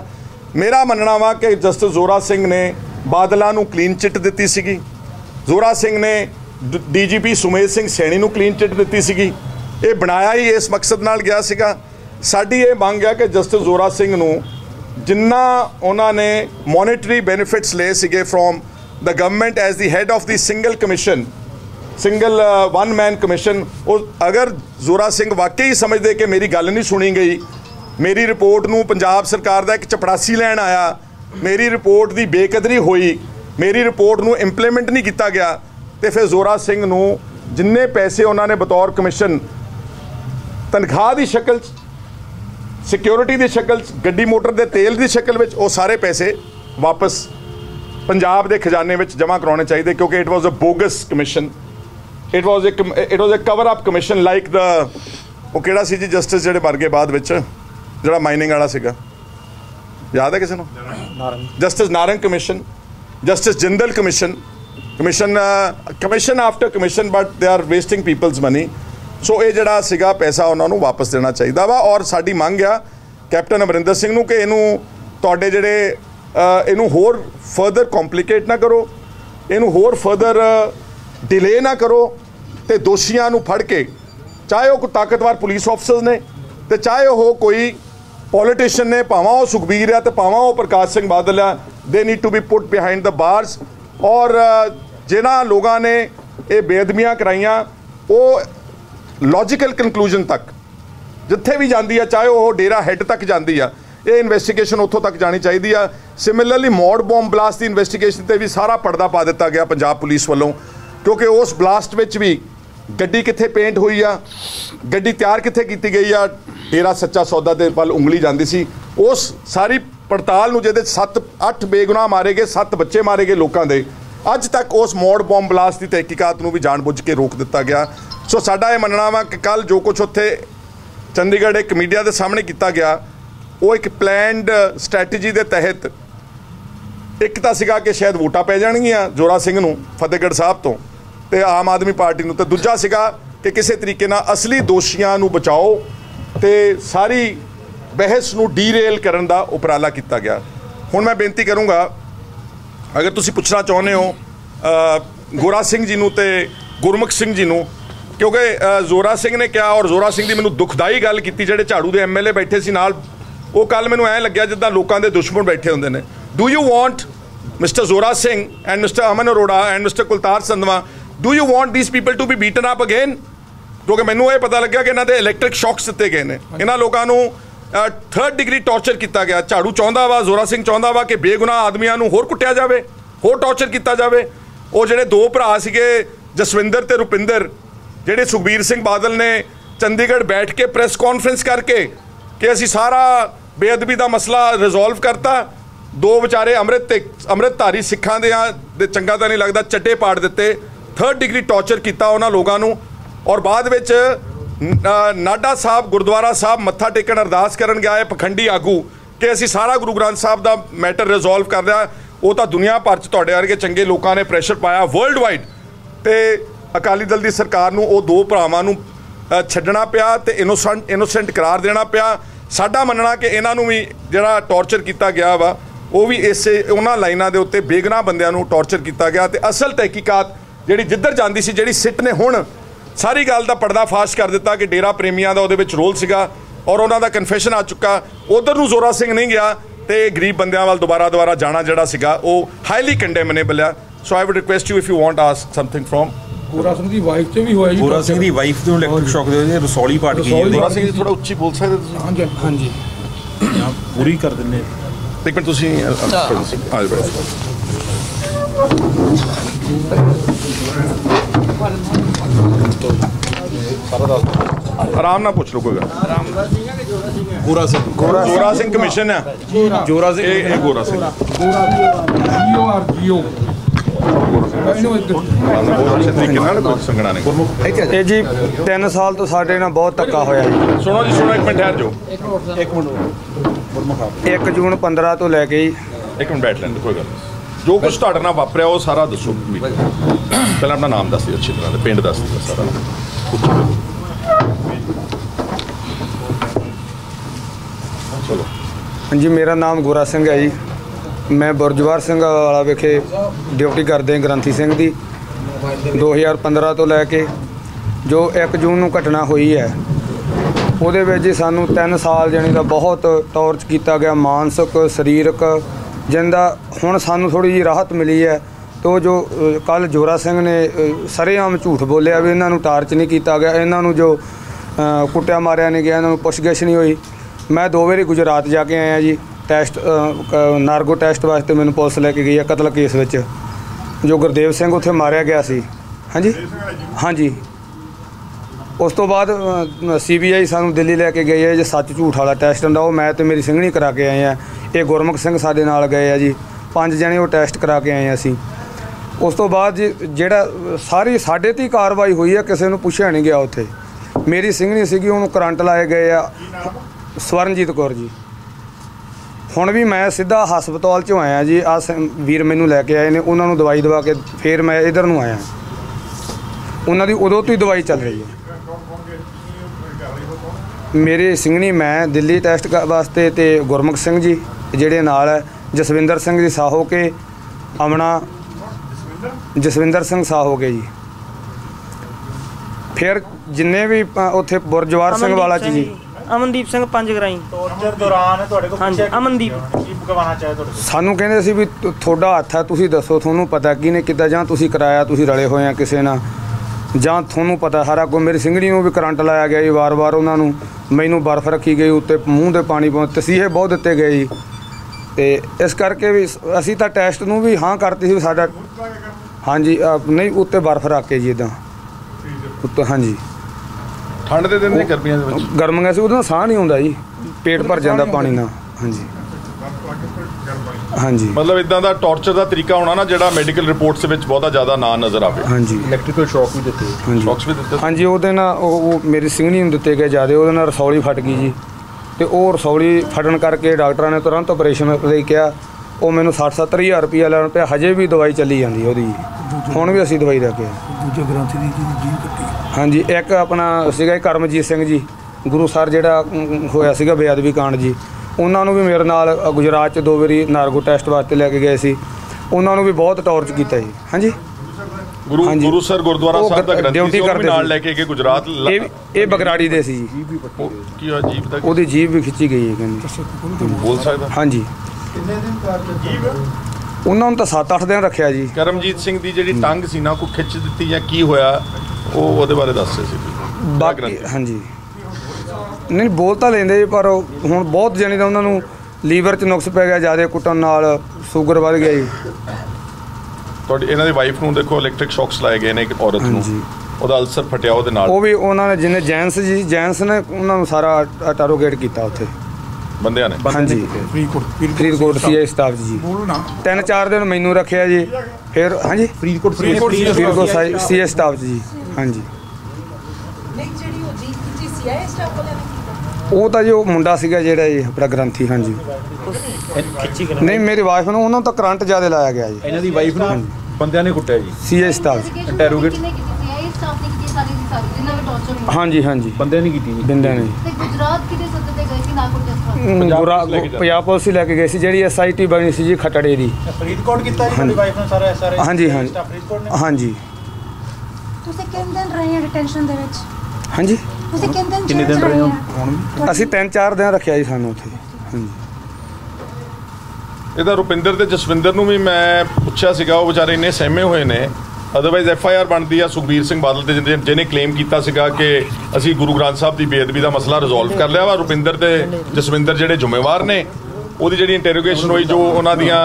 मेरा मनना वा कि जस्टिस जोरा सिंह ने बादलों नूं क्लीन चिट दी सीगी, जोरा सिंह ने DGP सुमेध सिंह सैनी नूं क्लीन चिट दी सीगी। ये बनाया ही इस मकसद नाल गया सीगा। साडी ये मंग है कि जस्टिस जोरा सिंह नूं जिन्ना उन्होंने मॉनीटरी बेनीफिट्स ले सीगे from the government as the head of the single commission single one man commission, और अगर जोरा सिंह वाकई समझते कि मेरी गल नहीं सुनी गई, मेरी रिपोर्ट नूं पंजाब सरकार का एक चपड़ासी लैन आया, मेरी रिपोर्ट की बेकदरी हुई, मेरी रिपोर्ट नूं इंप्लीमेंट नहीं किया गया, तो फिर जोरा सिंह नूं जिन्ने पैसे उन्होंने बतौर कमीशन तनख्वाह की शक्ल सिक्योरिटी की शक्ल गड्डी मोटर के तेल की शक्ल में वो सारे पैसे वापस पंजाब के खजाने में जमा कराने चाहिए क्योंकि it was a bogus commission, it was a cover up commission like the वो केड़ा सी जी जस्टिस जोड़े मर गए बाद में जोड़ा माइनिंग वाला सीगा, याद है किसी को? Justice Narang commission, justice Jindal commission, commission after commission but they are wasting people's money. So ये जोड़ा सीगा पैसा उन्होंने वापस देना चाहिए वा और साड़ी मंग आ कैप्टन अमरिंदर सिंह नूं कि इनू तुहाडे जिहड़े इनू होर फर्दर कॉम्प्लीकेट ना करो, इनू होर फर्दर डिले ना करो तो दोषियों को फड़ के चाहे वह कोई ताकतवर पुलिस ऑफिसर ने तो चाहे वह कोई पॉलिटिशियन ने भावें वह सुखबीर है तो भावें वह प्रकाश सिंह बादल है, they need to be put behind the bars. और जिन्होंने लोगों ने ये बेअदबियां कराइया वो लॉजिकल कंक्लूजन तक जिथे भी जाती है चाहे वह डेरा हैड तक जाती है ये इन्वेस्टिगेशन उतों तक जानी चाहिए आ। सिमिलरली मॉड बॉम्ब ब्लास्ट की इन्वेस्टिगेशन पर भी सारा पर्दा पा दिता गया पंजाब पुलिस वालों क्योंकि उस ब्लास्ट में भी गड्डी किथे पेंट हुई आ, गड्डी तैयार किथे की गई आ, डेरा सच्चा सौदा के वाल उंगली जाती सी। उस सारी पड़ताल जिहदे 7-8 बेगुनाह मारे गए, 7 बच्चे मारे गए लोगों के, अज तक उस मॉड बॉम्ब ब्लास्ट की तहकीकात भी जानबूझ के रोक दिता गया। सो साडा ये मनना वा कि कल जो कुछ उत्थे चंडीगढ़ एक मीडिया के सामने किया गया वो एक प्लैंड स्ट्रैटेजी के तहत एक तो सीगा कि शायद वोटां पै जाणगीआं जोरा सिंह नूं फतेहगढ़ साहब तो ते आम आदमी पार्टी नूं, ते दूजा सीगा कि किसी तरीके नाल असली दोषियां नूं बचाओ ते सारी बहस नूं डीरेल करन दा उपराला किया गया। हुण मैं बेनती करूँगा अगर तुसीं पुछना चाहुंदे हो गोरा सिंह जी नूं ते गुरमुख सिंह जी नूं क्योंकि जोरा सिंह ने कहा और जोरा सिंह दी मैनूं दुखदाई गल कीती जिहड़े झाड़ू दे MLA बैठे सी नाल वो कल मैनूं ऐ लग्गिआ जिद्दां लोकां दे दुश्मन बैठे हुंदे ने। Do you want Mr. Zora Singh and Mr. Aman Arora and Mr. Kultar Sandhwa, do you want these people to be beaten up again? क्योंकि मैनू ये पता लग गया कि इन्हों के इलैक्ट्रिक शॉक्स दिए गए हैं, इन्होंने लोगों को 3rd डिग्री टॉर्चर किया गया। झाड़ू चाहता वा, जोरा सिंह चाहता वा कि बेगुनाह आदमियों को होर कुटिया जाए, होर टॉर्चर किया जाए। वो जोड़े 2 भरा सीगे जसविंदर ते रुपिंदर जोड़े सुखबीर सिंह बादल ने चंडीगढ़ बैठ के प्रेस कॉन्फ्रेंस करके कि असी सारा बेअदबी का मसला रिजॉल्व करता, 2 बेचारे अमृतधारी सिखा दे चंगा तो नहीं लगता चड्डे पाड़ दिते, 3rd डिग्री टॉर्चर किया उन्होंने लोगों को और बाद नाडा साहब गुरुद्वारा साहब मत्था टेकन अरदास करन गया है पखंडी आगू कि असी सारा गुरु ग्रंथ साहब का मैटर रिजॉल्व कर दिया। वो तो दुनिया भर तुहाडे वर्गे चंगे लोगों ने प्रैशर पाया वर्ल्ड वाइड तो अकाली दल की सरकार नूं 2 भरावां नूं छड्डना पिया ते इनोसेंट करार देना पिया। साडा मनना कि इन्हां नूं भी जिहड़ा टॉर्चर किया गया वा वो भी इस उन्होंने लाइनों के उत्ते बेगुनाह बंदियां टॉर्चर किया गया तो असल तहकीकात जी जिधर जाती सी जी सिट ने हुण सारी गल का पर्दाफाश कर दिता कि डेरा प्रेमिया का वो रोल सीगा और उन्होंने कन्फेशन आ चुका। उधर नूं जोरा सिंह नहीं गया तो गरीब बंदियां वाल दोबारा जाना जोड़ा सीगा वह हाईली कंडेमनेबल आ। So I would request you if you want ask something from Gora Singh की वाइफ से भी होया जी, गोरा सिंह की वाइफ को इलैक्ट्रिक शॉक दे रसौली पाट गई। गोरा सिंह जी थोड़ा उच्ची बोल सकते? हाँ जी पूरी कर दें। एक मिनट तुसी आराम ना पूछ लो कोई गोरा सिंह, गोरा सिंह कमीशन है, जोरा सिंह, गोरा सिंह जी 3 साल तो साढ़े ना बहुत धक्का होया जी। सुनो जी, सुनो, एक मिनट ठहर जाओ, एक मिनट। 1 जून 15 तो लैके एक मिनट बैठ लेंगे, कोई गल नहीं। जो कुछ ਤੁਹਾਡੇ ਨਾਲ ਵਾਪਰਿਆ ਉਹ ਸਾਰਾ ਦੱਸੋ। ਪਹਿਲਾਂ ਆਪਣਾ ਨਾਮ ਦੱਸ ਦਿਓ ਅੱਛੀ ਤਰ੍ਹਾਂ, ਪਿੰਡ ਦੱਸ ਦਿਓ ਸਾਰਾ। ਚਲੋ ਹਾਂਜੀ, ਮੇਰਾ ਨਾਮ ਗੋਰਾ ਸਿੰਘ ਹੈ ਜੀ। ਮੈਂ ਬੁਰਜ ਜਵਾਹਰ ਸਿੰਘ ਵਾਲਾ ਵਿਖੇ ਡਿਊਟੀ ਕਰਦੇ ਗ੍ਰੰਥੀ ਸਿੰਘ ਦੀ। 2015 ਤੋਂ ਲੈ ਕੇ ਜੋ 1 ਜੂਨ ਨੂੰ ਘਟਨਾ ਹੋਈ ਹੈ ਉਹਦੇ ਵਿੱਚ ਜੀ ਸਾਨੂੰ 3 ਸਾਲ ਯਾਨੀ ਦਾ ਬਹੁਤ ਟੌਰਚ ਕੀਤਾ ਗਿਆ, ਮਾਨਸਿਕ, ਸਰੀਰਕ, जिंदा। हुण सानू थोड़ी जी राहत मिली है। तो जो कल जोरा सिंह ने सरेआम झूठ बोलिया भी इन्हां नूं टार्च नहीं किया गया, इन्हां नूं जो कुटिया मारिया नहीं गया, इन्हां नूं पुछगिछ नहीं हुई। मैं 2 बारी गुजरात जाके आया जी, टैस्ट नारगो टैस्ट वास्ते मैनू पुलिस लैके गई है। कतल केस विच जो गुरदेव सिंह उत्थे मारिया गया सी, हाँ जी, हाँ जी। उस तो बाद CBI सानू दिल्ली लैके गई है जी। सच झूठ वाला टैस्ट हुंदा, मैं तो मेरी सिंघणी करा के आए हैं। ये गुरमुख सिंह साडे नाल गए है जी, 5 जने वो टैस्ट करा के आए असी। उस तो बाद जी जिहड़ा सारी साढ़े ती कार्रवाई हुई है, किसी नूं पुछया नहीं गया। उत्थे मेरी सिंघणी सीगी, उहनूं करंट लाए गए आ। स्वरनजीत कौर जी। हुण भी मैं सीधा हस्पताल चों आया जी, आ वीर मैनूं लैके आए ने, उहनां नूं दवाई दवा के फिर मैं इधर नूं आया। उहनां दी उदों तों ही दवाई चल रही है। मेरी सिंघणी मैं दिल्ली टैस्ट वास्ते ते गुरमुख सिंह जी जिहड़े नाल है, जसविंदर सिंह जी साहो के, अमना जसविंदर सिंह साहो के जी। फिर जिन्ने भी उत्थे बुरज जवाहर सिंह वाला जी, अमनदीप सिंह 5 ग्राई टॉर्चर दौरान ਤੁਹਾਡੇ ਕੋਲ ਪੁੱਛਿਆ। ਅਮਨਦੀਪ ਜੀ ਭਗਵਾਨਾ ਚਾਹੇ ਤੁਹਾਡੇ ਕੋਲ। ਸਾਨੂੰ ਕਹਿੰਦੇ ਸੀ ਵੀ ਤੁਹਾਡਾ ਹੱਥ ਆ, ਤੁਸੀਂ ਦੱਸੋ ਤੁਹਾਨੂੰ ਪਤਾ ਕਿਹਨੇ ਕੀਤਾ, ਜਾਂ ਤੁਸੀਂ ਕਰਾਇਆ, ਤੁਸੀਂ ਰਲੇ ਹੋਏ ਆ ਕਿਸੇ ਨਾਲ, ਜਾਂ ਤੁਹਾਨੂੰ ਪਤਾ ਸਾਰਾ ਕੋਈ। ਮੇਰੀ ਸਿੰਘਣੀ ਨੂੰ ਵੀ ਕਰੰਟ ਲਾਇਆ ਗਿਆ ਜੀ, ਵਾਰ-ਵਾਰ ਉਹਨਾਂ ਨੂੰ। ਮੈਨੂੰ ਬਰਫ਼ ਰੱਖੀ ਗਈ ਉੱਤੇ, ਮੂੰਹ ਦੇ ਪਾਣੀ ਪਾਉਂ, ਤਸੀਹੇ ਬਹੁਤ ਦਿੱਤੇ ਗਏ ਜੀ। ਤੇ ਇਸ ਕਰਕੇ ਵੀ ਅਸੀਂ ਤਾਂ ਟੈਸਟ ਨੂੰ ਵੀ ਹਾਂ ਕਰਤੀ ਸੀ ਸਾਡਾ, ਹਾਂਜੀ ਨਹੀਂ ਉੱਤੇ ਬਰਫ਼ ਰੱਖ ਕੇ ਜੀ ਇਦਾਂ ਉੱਤੇ, ਹਾਂਜੀ। ਠੰਡ ਦੇ ਦਿਨ ਨੇ, ਗਰਮੀਆਂ ਦੇ ਵਿੱਚ ਗਰਮੀਆਂ ਸੀ, ਉਹਦੇ ਨਾਲ ਸਾਹ ਨਹੀਂ ਆਉਂਦਾ ਜੀ, ਪੇਟ ਭਰ ਜਾਂਦਾ ਪਾਣੀ ਨਾਲ, ਹਾਂਜੀ ਹਾਂਜੀ। ਮਤਲਬ ਇਦਾਂ ਦਾ ਟੌਰਚਰ ਦਾ ਤਰੀਕਾ ਹੋਣਾ ਨਾ ਜਿਹੜਾ ਮੈਡੀਕਲ ਰਿਪੋਰਟਸ ਵਿੱਚ ਬਹੁਤਾ ਜ਼ਿਆਦਾ ਨਾ ਨਜ਼ਰ ਆਵੇ। ਹਾਂਜੀ, ਇਲੈਕਟ੍ਰੀਕਲ ਸ਼ੌਕ ਵੀ ਦਿੱਤੇ, ਸ਼ੌਕਸ ਵੀ ਦਿੱਤੇ, ਹਾਂਜੀ। ਉਹਦੇ ਨਾਲ ਉਹ ਮੇਰੀ ਸਿੰਘਣੀ ਨੂੰ ਦਿੱਤੇ ਗਏ ਜ਼ਿਆਦਾ, ਉਹਦੇ ਨਾਲ ਰਸੌਲੀ ਫਟ ਗਈ ਜੀ। ਤੇ ਉਹ ਰਸੌਲੀ ਫਟਣ ਕਰਕੇ ਡਾਕਟਰਾਂ ਨੇ ਤੁਰੰਤ ਆਪਰੇਸ਼ਨ ਲਈ ਕਿਹਾ। ਉਹ ਮੈਨੂੰ 60-70 ਹਜ਼ਾਰ ਰੁਪਇਆ ਲੈਣ ਪਿਆ, ਹਜੇ ਵੀ ਦਵਾਈ ਚੱਲੀ ਜਾਂਦੀ ਉਹਦੀ। ਹੁਣ ਵੀ ਅਸੀਂ ਦਵਾਈ ਲੈ ਕੇ ਦੂਜੇ ਗ੍ਰੰਥੀ ਦੀ ਜੀਵ ਕੱਟੀ, ਹਾਂਜੀ। ਇੱਕ ਆਪਣਾ ਸੀਗਾ ਕਰਮਜੀਤ ਸਿੰਘ ਜੀ, ਗੁਰੂ ਸਰ ਜਿਹੜਾ ਹੋਇਆ ਸੀਗਾ ਬੇਅਦਬੀ ਕਾਂਡ ਜੀ, ਉਹਨਾਂ ਨੂੰ ਵੀ ਮੇਰੇ ਨਾਲ ਗੁਜਰਾਤ 'ਚ 2 ਵਾਰੀ ਨਾਰਗੋ ਟੈਸਟ ਵਾਸਤੇ ਲੈ ਕੇ ਗਏ ਸੀ। ਉਹਨਾਂ ਨੂੰ ਵੀ ਬਹੁਤ ਟੌਰਚ ਕੀਤਾ ਜੀ, ਹਾਂਜੀ। ਗੁਰੂ ਸਰ ਗੁਰਦੁਆਰਾ ਸਾਹਿਬ ਦਾ ਗ੍ਰੰਥੀ ਉਹ ਨਾਲ ਲੈ ਕੇ ਗਏ ਗੁਜਰਾਤ। ਇਹ ਬਗਰਾੜੀ ਦੇ ਸੀ ਜੀ, ਉਹਦੀ ਜੀਭ ਵੀ ਖਿੱਚੀ ਗਈ ਹੈ ਕਹਿੰਦੇ, ਬੋਲ ਸਕਦਾ, ਹਾਂਜੀ। ਉਹਨਾਂ ਨੂੰ ਤਾਂ 7-8 ਦਿਨ ਰੱਖਿਆ ਜੀ। ਕਰਮਜੀਤ ਸਿੰਘ ਦੀ ਜਿਹੜੀ ਟੰਗ ਸੀ ਨਾ, ਕੋਈ ਖਿੱਚ ਦਿੱਤੀ ਜਾਂ ਕੀ ਹੋਇਆ, ਉਹ ਉਹਦੇ ਬਾਰੇ ਦੱਸ ਰਹੇ ਸੀ ਬਾਕੀ, ਹਾਂਜੀ। नहीं बोल तो लेंगे, पर हुण बहुत जाने का उन्होंने लीवर च नुकस पै गया, ज़्यादा कुटन नाल शुगर बढ़ गया जी। इन्हां दी वाइफ नूं देखो इलैक्ट्रिक शॉक्स लाए गए ने, एक औरत नूं उहदा अल्सर फटिया उहदे नाल, ओह वी उहनां ने जिन्ने जैंस जी, जैंस ने उहनां नूं सारा टारोगेट कीता उत्थे बंदियां ने, हां जी। फरीदकोट सीआई स्टाफ जी 3-4 दिन मैनू रखिया जी, फिर हाँ जी फरीदकोट सीआई स्टाफ जी, हाँ जी। ਉਹ ਤਾਂ ਜੋ ਮੁੰਡਾ ਸੀਗਾ ਜਿਹੜਾ ਇਹ ਆਪਣਾ ਗ੍ਰੰਥੀ, ਹਾਂਜੀ। ਨਹੀਂ ਮੇਰੀ ਵਾਈਫ ਨੂੰ ਉਹਨਾਂ ਤਾਂ ਕਰੰਟ ਜ਼ਿਆਦਾ ਲਾਇਆ ਗਿਆ ਜੀ, ਇਹਨਾਂ ਦੀ ਵਾਈਫ ਨੂੰ ਬੰਦਿਆਂ ਨੇ ਕੁੱਟਿਆ ਜੀ, ਸੀਆਈ ਸਟਾਫ ਇੰਟਰੋਗੇਟ, ਹਾਂਜੀ ਹਾਂਜੀ, ਬੰਦਿਆਂ ਨੇ ਕੀਤੀ ਜੀ, ਬੰਦਿਆਂ ਨੇ। ਤੇ ਗੁਜਰਾਤ ਕਿਹਦੇ ਸੱਦੇ ਤੇ ਗਏ ਸੀ ਨਾਗਪੁਰ ਟੈਸਟ? ਪੰਜਾਬ ਪੁਲਿਸ ਲੈ ਕੇ ਗਏ ਸੀ, ਜਿਹੜੀ SIT ਬਣੀ ਸੀ ਜੀ ਖਟੜੇ ਦੀ। ਫਰੀਦਕੋਟ ਕੀਤਾ ਜੀ ਤੁਹਾਡੀ ਵਾਈਫ ਨੂੰ ਸਾਰਾ SRI? ਹਾਂਜੀ ਹਾਂਜੀ, ਹਾਂਜੀ। ਤੁਸੀਂ ਕਿੰਨੇ ਦਿਨ ਰਹੇ ਡਿਟੈਂਸ਼ਨ ਦੇ ਵਿੱਚ? ਹਾਂਜੀ, ਤੁਸੀਂ ਕਿੰਨੇ ਦਿਨ ਰਹੇ ਹੋ? ਅਸੀਂ 3-4 ਦਿਨ ਰੱਖਿਆ ਜੀ ਸਾਨੂੰ ਉੱਥੇ, ਹਾਂਜੀ। ਇਹਦਾ ਰੁਪਿੰਦਰ ਤੇ ਜਸਵਿੰਦਰ ਨੂੰ ਵੀ ਮੈਂ ਪੁੱਛਿਆ ਸੀਗਾ, ਉਹ ਵਿਚਾਰੇ ਇੰਨੇ ਸਹਿਮੇ ਹੋਏ ਨੇ। ਅਦਰਵਾਈਜ਼ FIR ਬਣਦੀ ਆ ਸੁਖਬੀਰ ਸਿੰਘ ਬਾਦਲ ਤੇ, ਜਿਹਨੇ ਕਲੇਮ ਕੀਤਾ ਸੀਗਾ ਕਿ ਅਸੀਂ ਗੁਰੂ ਗ੍ਰੰਥ ਸਾਹਿਬ ਦੀ ਬੇਅਦਬੀ ਦਾ ਮਸਲਾ ਰਿਜ਼ੋਲਵ ਕਰ ਲਿਆ ਵਾ। ਰੁਪਿੰਦਰ ਤੇ ਜਸਵਿੰਦਰ ਜਿਹੜੇ ਜ਼ਿੰਮੇਵਾਰ ਨੇ, ਉਹਦੀ ਜਿਹੜੀ ਇੰਟਰੋਗੇਸ਼ਨ ਹੋਈ, ਜੋ ਉਹਨਾਂ ਦੀਆਂ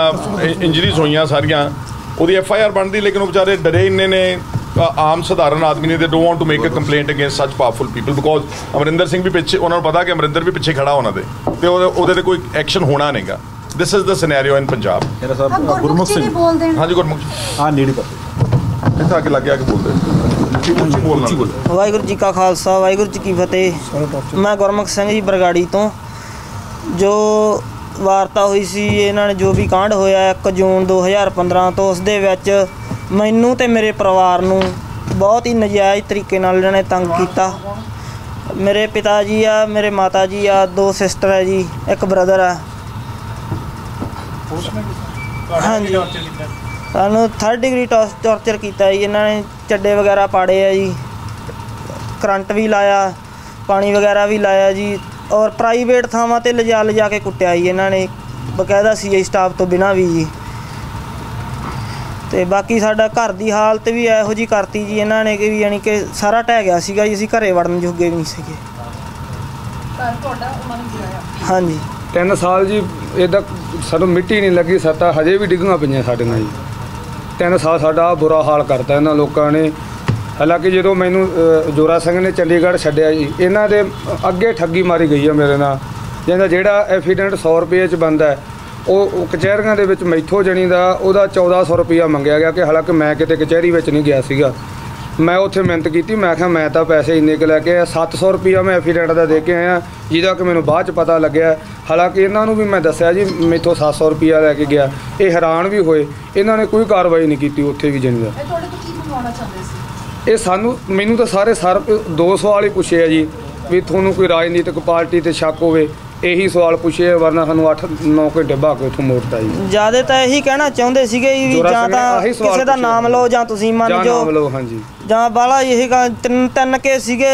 ਇੰਜਰੀਜ਼ ਹੋਈਆਂ ਸਾਰੀਆਂ, वो FIR बनती, लेकिन वो बेचारे डरे इन्ने ने आम साधारण आदमी ने, they don't want to make a complaint against such powerful people, because Amarinder Singh भी पिछे, उन्होंने पता कि अमरिंदर भी पिछे खड़ा होना दे कोई एक्शन होना नहीं गा। This is the scenario in Punjab. Gurmukh Singh बोल दे। हाँ जी गुरमुख, हाँ नीड़ी पर इतना आगे लगे आके बोल दे। वाहिगुरू जी का खालसा वाहिगुरू जी की फतेह। मैं गुरमुख सिंह जी बरगाड़ी तो जो वार्ता हुई सी, इन्होंने जो भी कांड होया 1 जून 2015 तो उस दे विच मैनू ते मेरे परिवार नू बहुत ही नजायज़ तरीके नाल इन्होंने तंग किया। मेरे पिता जी आ, मेरे माता जी आ, 2 सिस्टर है जी, 1 ब्रदर है। हाँ जी, सानू 3rd डिग्री टॉर्चर किया जी। इन्होंने चड्डे वगैरह पाड़े है जी, करंट भी लाया, पानी वगैरह भी लाया जी, और प्राइवेट थावां ते लिजा लिजा के कुटिया जी इन्होंने बकायदा CI स्टाफ तो बिना भी जी। तो बाकी साडा घर की हालत भी इहो जी करती जी इन्होंने कि भी यानी कि सारा ढह गया सीगा जी, असीं घरे वड़न जोगे नहीं सीगे। हाँ जी, 3 साल जी इदा सानूं मिट्टी नहीं लगी, सत्ता हजे भी डिग्गियां पईयां साडियां जी। 3 साल साडा बुरा हाल करता इन्हां लोकां ने। हालांकि जो मैनू जोरा सिंह ने चंडीगढ़ छड्डिया जी, इन्हां दे अगे ठगी मारी गई है मेरे नाल, जिहदा जिहड़ा एफिडेंट 100 रुपये च बनदा है, वो कचहरियां दे विच मैथों जनी दा उहदा 1400 रुपया मंगया गया। कि हालांकि मैं किते कचहरी विच नहीं गया सीगा, मैं उत्थे मिहनत कीती, मैं आखिया मैं तां पैसे इन्ने क लैके 700 रुपया मैं एफिडेंट दा दे के आया, जिहदा कि मैनूं बाद च पता लग्या। हालांकि इन्हां नूं भी मैं दस्सिया जी मैथों 700 रुपया लैके गया, ये हैरान भी होए, इन्हां ने कोई कार्रवाई नहीं कीती उत्थे भी जनी दा। ये सानू मैनू तो सारे सर 2 सवाल ही पूछे है जी, भी थोनू कोई राजनीतिक पार्टी ते शक होवे, यही सवाल पूछे, वरना सानू 8-9 घंटे भाग के उथों मोड़ता जी। ज्यादा तो यही कहना चाहते सीगे जी, जां तां किसी दा नाम लो जां तुसीं मन जो नाम लो। हाँ जी, जां बाला यही 3 केस सीगे,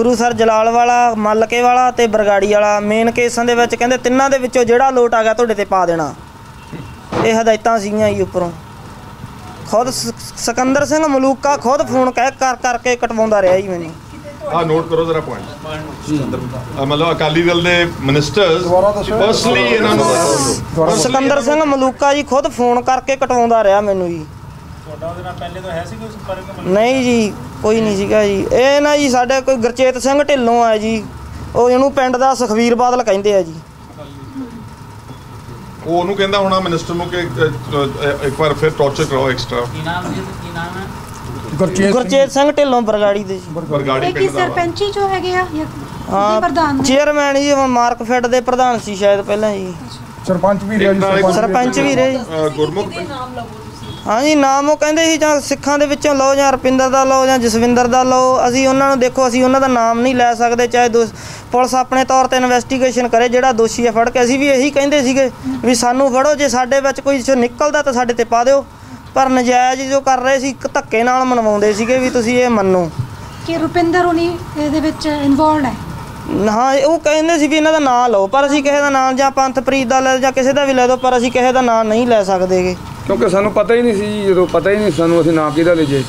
गुरु सर जलाल वाला, मलके वाला ते बरगाड़ी वाला, मेन केसां दे विच कहंदे 3 दे विचों जिहड़ा लोट आ गया तुहाडे ते पा देना, ये हदायतां सीगियां जी उपरों। खुद सिकंदर सिंह मलूका खुद फोन कह कर करके कटवाउंदा रहा जी मैंने। हाँ नोट करो जरा पॉइंट, मतलब अकाली दल दे मिनिस्टर्स पर्सनली इन्हां नूं सिकंदर सिंह मलूका जी खुद फोन करके कटवाउंदा रहा मैनू जी। नहीं जी कोई नहीं सीगा जी, ये ना जी साडे कोई गुरचेत सिंह ढिल्लों है जी, वो इन्हूं पिंड दा सुखबीर बादल कहिंदे आ जी, वो उन्होंने कहना होना मिनिस्टर को एक बार फिर टॉर्चर कराओ एक्स्ट्रा। गुरचेत सिंह ढिल्लों बरगाड़ी दे बरगाड़ी के सरपंच ही जो है गया या प्रधान चेयरमैन जी मार्क फेड दे प्रधान सी शायद पहला जी, सरपंच भी रहे गुरमुख। हाँ जी नाम वो कहंदे ही जां सिखां दे विचों लो, जां रपिंदर दा लो, जां जसविंदर दा लो, असीं उन्हां नूं देखो असीं उन्हां दा नाम नहीं लै सकदे, चाहे पुलिस अपने तौर ते इन्वेस्टिगेशन करे, जिहड़ा दोषी है फड़ के। असीं भी यही कहंदे सीगे भी सानूं फड़ो, जे साडे विच कोई निकलदा तां साडे ते पा दिओ, पर नजायज़ जो कर रहे सी एक धक्के नाल मनवाउंदे सीगे भी तुसीं इह मन्नो कि रुपिंदर उनी इहदे विच इन्वॉल्वड है। हाँ वो कहते सी भी इन्हां दा नाम लो, पर असीं किसी दा नाम जां पंथप्रीत दा लै जां किसी दा भी लै दो, पर असीं किसी दा नाम नहीं लै सकदे गे, क्योंकि सानू पता ही नहीं सी जी, जो पता ही नहीं सानू असीं नाम किहदा लीजे।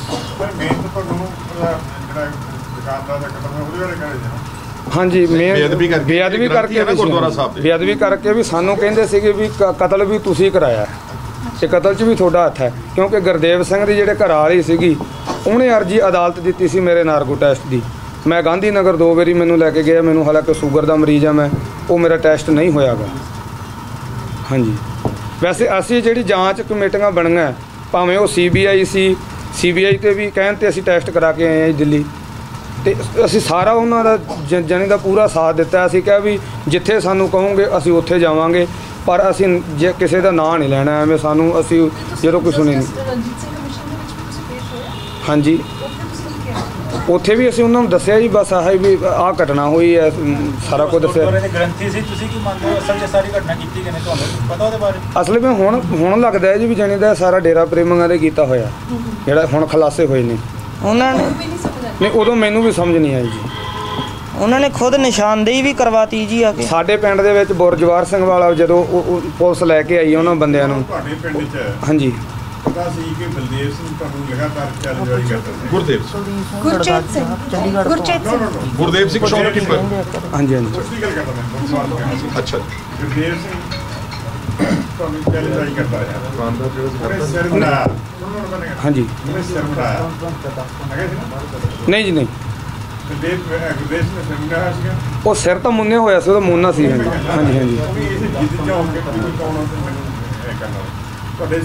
हाँ जी बेअदबी करके भी सानू कहंदे सीगे भी कतल भी तुसीं कराया, ते कतल च भी तुहाडा हत्थ है, क्योंकि गुरदेव सिंह दी जिहड़े घर वाली सीगी उहने अर्जी अदालत दित्ती सी मेरे नार्को टैस्ट दी। मैं गांधी नगर 2 वारी मैनू लैके गया, मैनू हालांकि शूगर दा मरीज़ आ मैं, वो मेरा टैस्ट नहीं होया गा। हाँ जी वैसे असी जी जांच कमेटियां बनियां, भावें वो CBI सी, CBI ते भी कहन ते असी टैस्ट करा के आए हैं दिल्ली, ते असी सारा उन्हां दा जानी दा पूरा साथ दिता। असी कहा भी जिथे सानू कहोगे असी उत्थे जावांगे, पर असी जे किसी दा नाम नहीं लैना, एवें सानू असी जो कुछ सुनी नहीं। हाँ जी उत्थे भी असी उन्हां नूं दस्सिया जी, बस आह भी आह घटना हुई है, सारा कुछ दस्सिया। असल में हुण हुण लगदा है जी भी जानी दा सारा डेरा प्रेमियां दे कीता होया जिहड़ा हुण खुलासे होए ने, उन्हां ने नहीं उदों मैनूं भी समझ नहीं आई जी, उन्हां ने खुद निशानदेही भी करवाती जी। साडे पिंड दे विच बुर्ज जवाहर सिंह वाला जदों पुलिस लैके आई उन्हां बंदियां नूं। हाँ जी गुरदेव सिंह हाँ जी नहीं जी नहीं वो सिर तो मुन्ने होया सी मुन्ना सी हाँ जी हाँ जी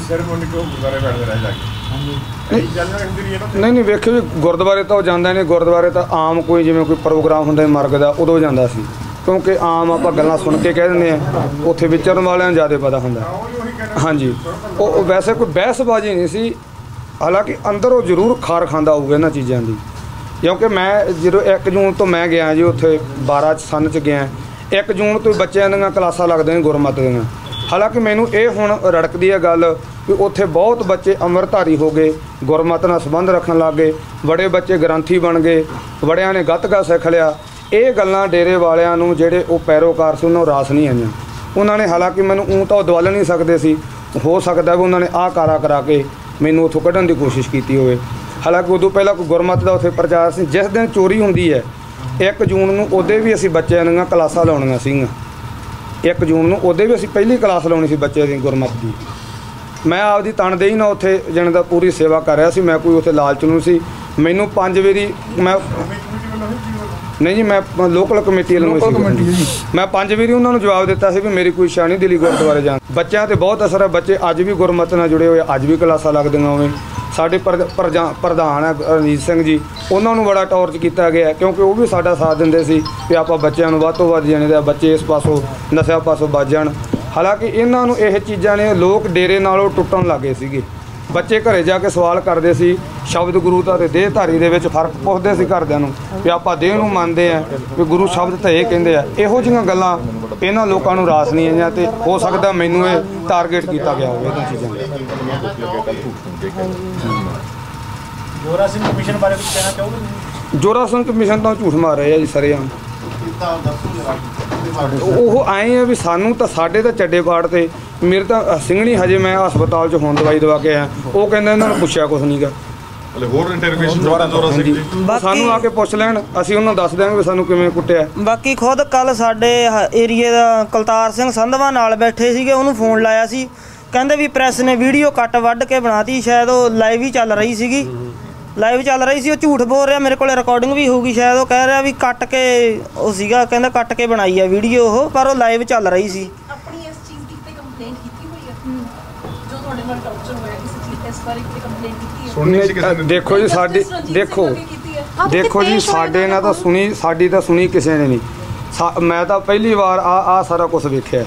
नहीं नहीं वेखियो जी गुरद्वारे तो जाता नहीं गुरद्वारे तो आम कोई जिवें कोई प्रोग्राम होंगे मार्ग का उदों जाता सी क्योंकि आम आप गल्लां सुन के कह देंगे उत्थे विचरण वालियां ज़्यादा पता होंदा हाँ जी वो वैसे कोई बहसबाजी नहीं सी हालांकि अंदर वो जरूर खार खांदा होगा इन्हां चीज़ों की क्योंकि मैं जो 1 जून तो मैं गया जी उत्थे 12 सन च गया 1 जून तो बच्चों दियां क्लासां लगदियां गुरमत दियां हालांकि मैनूं यह हुण रड़कदी है गल कि उत्थे बहुत बच्चे अमृतधारी हो गए गुरमत नाल संबंध रखण लग गए बड़े बच्चे ग्रंथी बन गए बड़ियां ने गतका सिख लिया ये गल्लां डेरे वालियां नूं जिहड़े वो पैरोकार से उन्होंने रास नहीं आईयां उन्होंने हालांकि मैं ऊँ तो दवल नहीं सकते सी हो सकता भी उन्होंने आ कारा करा के मैनूं उत्थों कढण की कोशिश की होवे हालांकि उदों पहला कोई गुरमत का उत्थे प्रचार सी जिस दिन चोरी हुंदी है 1 जून नूं उहदे भी असीं बच्चों दियां क्लासां लाउणीआं सीगीआं 1 जून नूं उहदे भी असीं पहली क्लास लाउणी सी बच्चे दी गुरमत दी मैं आपदी तणदेही नाल उत्थे जण दा पूरी सेवा कर रहा सी मैं कोई उत्थे लालच नहीं सी मैनूं 5 वारी मैं नहीं जी मैं लोकल कमेटी मैं 5 वारी उन्होंने जवाब दिता है भी मेरी कोई इच्छा नहीं दिली गुरुद्वारे जाने बच्चों से बहुत असर है बच्चे अज भी गुरमत नाल जुड़े हुए अज भी क्लासा लगदियां होवे साडे प्रधान है रणजीत सिंह जी उन्होंने बड़ा टॉर्च किया गया क्योंकि वो भी साडा साथ देंदे सी कि आपां बच्चों नूं वध तों वध जाने दा बच्चे इस पासों नशा पासों बच जाण हालांकि इन्हां नूं इह चीज़ां ने लोक डेरे नालों टुटण लग गए सीगे बच्चे घरे जाके सवाल करते सी शब्द गुरुता ते देहधारी दे विच फर्क पुछदे सी घरदियां नूं कि आपां देह नूं मनदे आ कि गुरु शब्द तो यह कहिंदे आ इहो जिहीआं गल्लां इन्हां लोकां नूं रास नहीं आईयां ते हो सकदा मैनूं ये टारगेट कीता गया होवे इन्हां चीज़ां नूं। जोरा सिंह कमीशन बारे कुछ कहना चाहोगे? जोरा सिंह कमीशन तो झूठ मार रहे हैं जी सरेआम ਉਹ आए हैं भी सानू तो साढ़े तो चड्डे पाड़ से मेरे तो सिंघनी हजे मैं हस्पताल च हूँ दवाई दवा के आया वो कहते इन्होंने पूछा कुछ नहीं गा सानू आके पूछ लैन असीं उन्हां दस देंगे भी सानू किवें कुट्टिया बाकी खुद कल साडे एरिए दा कलतार सिंह संधवा नाल बैठे सीगे उन्होंने फोन लाया सी कहंदे भी प्रैस ने वीडियो कट वड्ढ के बनाती शायद वह लाइव ही चल रही सीगी लाइव चल रही सी वो झूठ बोल रहा मेरे को रिकॉर्डिंग भी होगी शायद वो कह रहा भी कट के वो सीगा कहना कट के बनाई है वीडियो वो पर वो लाइव चल रही सी देखो जी साडी देखो देखो जी साडे ना तो सुनी साडी तो सुनी किसी ने नहीं मैं तो पहली बार आ सारा कुछ वेख्या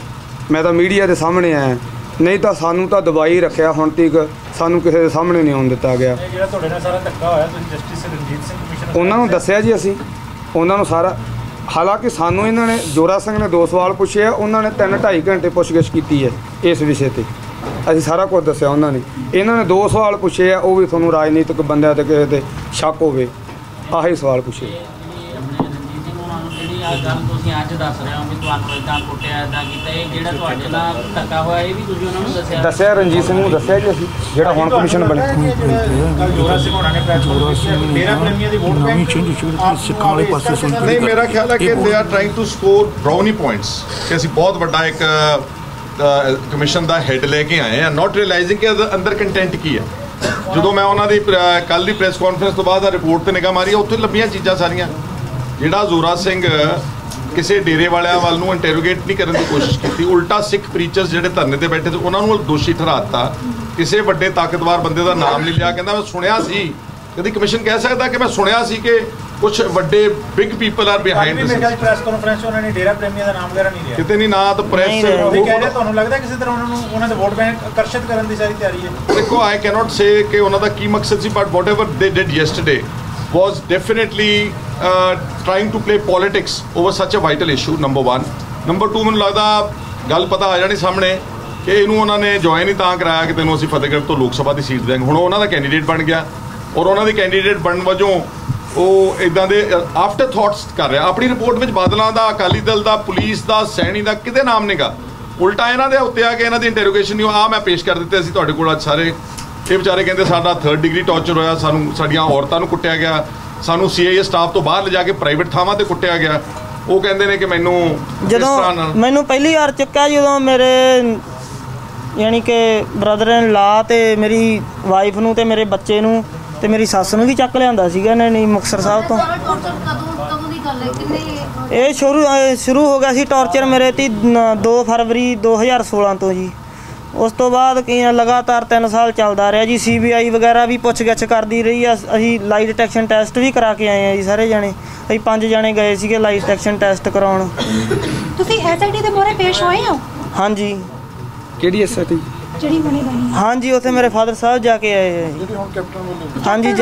मैं तो मीडिया के सामने आया नहीं तो सानू तो दबाई रखिया हुण तक सानू किसी के सामने नहीं आउण दिता गया उन्होंने दस्सिया जी असीं उन्होंने सारा हालांकि सानू इन्होंने जोरा सिंह ने 2 सवाल पूछे उन्होंने 3-2.5 घंटे पुछगिछ की है इस विषय पर असीं सारा कुछ दस्सिया उन्होंने इन्होंने 2 सवाल पूछे है वो भी तुहानू राजनीतिक बंदे ते किसी ते शक होवे आही सवाल पूछे दस्या रणजीत सिंह दस्या जी असीं जिहड़ा हुण कमीशन बने नहीं मेरा ख्याल है कि they are trying to score brownie points कि असीं बहुत वड्डा एक कमीशन दा हेड लेके आए हैं नॉट रियलाइजिंग कि अंदर कंटेंट की है जो मैं उन्होंने कल की प्रेस कॉन्फ्रेंस तो बाद रिपोर्ट पर निगाह मारी उत्थे लंबियां चीज़ां सारियां ਜਿਹੜਾ ਜ਼ੋਰਾ ਸਿੰਘ ਕਿਸੇ ਡੇਰੇ ਵਾਲਿਆਂ ਵੱਲ ਨੂੰ ਇੰਟਰੋਗੇਟ ਨਹੀਂ ਕਰਨ ਦੀ ਕੋਸ਼ਿਸ਼ ਕੀਤੀ ਉਲਟਾ ਸਿੱਖ ਪ੍ਰੀਚਰਸ ਜਿਹੜੇ ਧਰਨੇ ਤੇ ਬੈਠੇ ਤੇ ਉਹਨਾਂ ਨੂੰ ਦੋਸ਼ੀ ਠਹਿਰਾਤਾ ਕਿਸੇ ਵੱਡੇ ਤਾਕਤਵਰ ਬੰਦੇ ਦਾ ਨਾਮ ਨਹੀਂ ਲਿਆ ਕਹਿੰਦਾ ਮੈਂ ਸੁਣਿਆ ਸੀ ਕਦੀ ਕਮਿਸ਼ਨ ਕਹਿ ਸਕਦਾ ਕਿ ਮੈਂ ਸੁਣਿਆ ਸੀ ਕਿ ਕੁਝ ਵੱਡੇ big people are behind this press conference ਉਹਨਾਂ ਨੇ ਡੇਰਾ ਪ੍ਰੇਮੀਆਂ ਦਾ ਨਾਮ ਵਗੈਰਾ ਨਹੀਂ ਲਿਆ ਕਿਤੇ ਨਹੀਂ ਨਾ ਤਾਂ ਪ੍ਰੈਸ ਤੁਹਾਨੂੰ ਲੱਗਦਾ ਕਿਸੇ ਤਰ੍ਹਾਂ ਉਹਨਾਂ ਨੂੰ ਉਹਨਾਂ ਦੇ ਵੋਟ ਬੈਂਕ ਆਕਰਸ਼ਿਤ ਕਰਨ ਦੀ ਸਾਰੀ ਤਿਆਰੀ ਹੈ ਦੇਖੋ ਆਈ ਕੈਨੋਟ ਸੇ ਕਿ ਉਹਨਾਂ ਦਾ ਕੀ ਮਕਸਦ ਸੀ but whatever they did yesterday was definitely trying to play politics over such a vital issue number 1 number 2 ਮੈਨੂੰ ਲੱਗਦਾ ਗੱਲ ਪਤਾ ਆ ਜਾਣੀ ਸਾਹਮਣੇ ਕਿ ਇਹਨੂੰ ਉਹਨਾਂ ਨੇ ਜੁਆਇਨ ਹੀ ਤਾਂ ਕਰਾਇਆ ਕਿ ਤੈਨੂੰ ਅਸੀਂ ਫਤਿਹਗੜ੍ਹ ਤੋਂ ਲੋਕ ਸਭਾ ਦੀ ਸੀਟ ਦੇਵਾਂਗੇ ਹੁਣ ਉਹਨਾਂ ਦਾ ਕੈਂਡੀਡੇਟ ਬਣ ਗਿਆ ਔਰ ਉਹਨਾਂ ਦੇ ਕੈਂਡੀਡੇਟ ਬਣਨ ਵਜੋਂ ਉਹ ਇਦਾਂ ਦੇ ਆਫਟਰ ਥਾਟਸ ਕਰ ਰਿਹਾ ਆਪਣੀ ਰਿਪੋਰਟ ਵਿੱਚ ਬਾਦਲਾਂ ਦਾ ਅਕਾਲੀ ਦਲ ਦਾ ਪੁਲਿਸ ਦਾ ਸੈਣੀ ਦਾ ਕਿਤੇ ਨਾਮ ਨਹੀਂਗਾ ਉਲਟਾ ਇਹਨਾਂ ਦੇ ਉੱਤੇ ਆ ਕੇ ਇਹਨਾਂ ਦੀ ਇੰਟਰੋਗੇਸ਼ਨ ਨਹੀਂ ਆ ਮੈਂ ਪੇਸ਼ ਕਰ ਦਿੱਤੇ ਅਸੀਂ ਤੁਹਾਡੇ ਕੋਲ ਅੱਜ ਸਾਰੇ ਇਹ ਵਿਚਾਰੇ ਕਹਿੰਦੇ ਸਾਡਾ 3rd ਡਿਗਰੀ ਟੌਰਚਰ ਹੋਇਆ ਸਾਨੂੰ ਸਾਡੀਆਂ ਔਰਤਾਂ ਨੂੰ ਕੁੱਟਿਆ ਗਿਆ ਸਾਨੂੰ CIA ਸਟਾਫ ਤੋਂ ਬਾਹਰ ਲਿਜਾ ਕੇ ਪ੍ਰਾਈਵੇਟ ਥਾਵਾਂ ਤੇ ਕੁੱਟਿਆ ਗਿਆ ਉਹ ਕਹਿੰਦੇ ਨੇ ਕਿ ਮੈਨੂੰ ਜਦੋਂ ਮੈਨੂੰ ਪਹਿਲੀ ਵਾਰ ਚੱਕਿਆ ਜਦੋਂ ਮੇਰੇ यानी कि ब्रदर इन ला तो मेरी वाइफ नूं ते मेरे बच्चे नूं ते मेरी सस्स नूं भी चक लिया सीगा इन्हां ने मुक्तसर साहब तो। ये शुरू हो गया सी टॉर्चर मेरे ती 2 फरवरी 2016 तो जी। उस तो बाद लगातार 3 साल चलता रहा जी। CBI वगैरह भी पुछगिछ करती रही। असी लाई डिटेक्शन टैसट भी करा के आए हैं जी। सारे जने अभी 5 जने गए थे लाई डिटेक्शन टैसट कराउण। तुसीं SIT दे मोहरे पेश होए हो? हाँ जी। किहड़ी SIT? जिहड़ी हुणे बणी। हाँ जी, उत्थे मेरे फादर साहब जाके आए हैं। हाँ जी,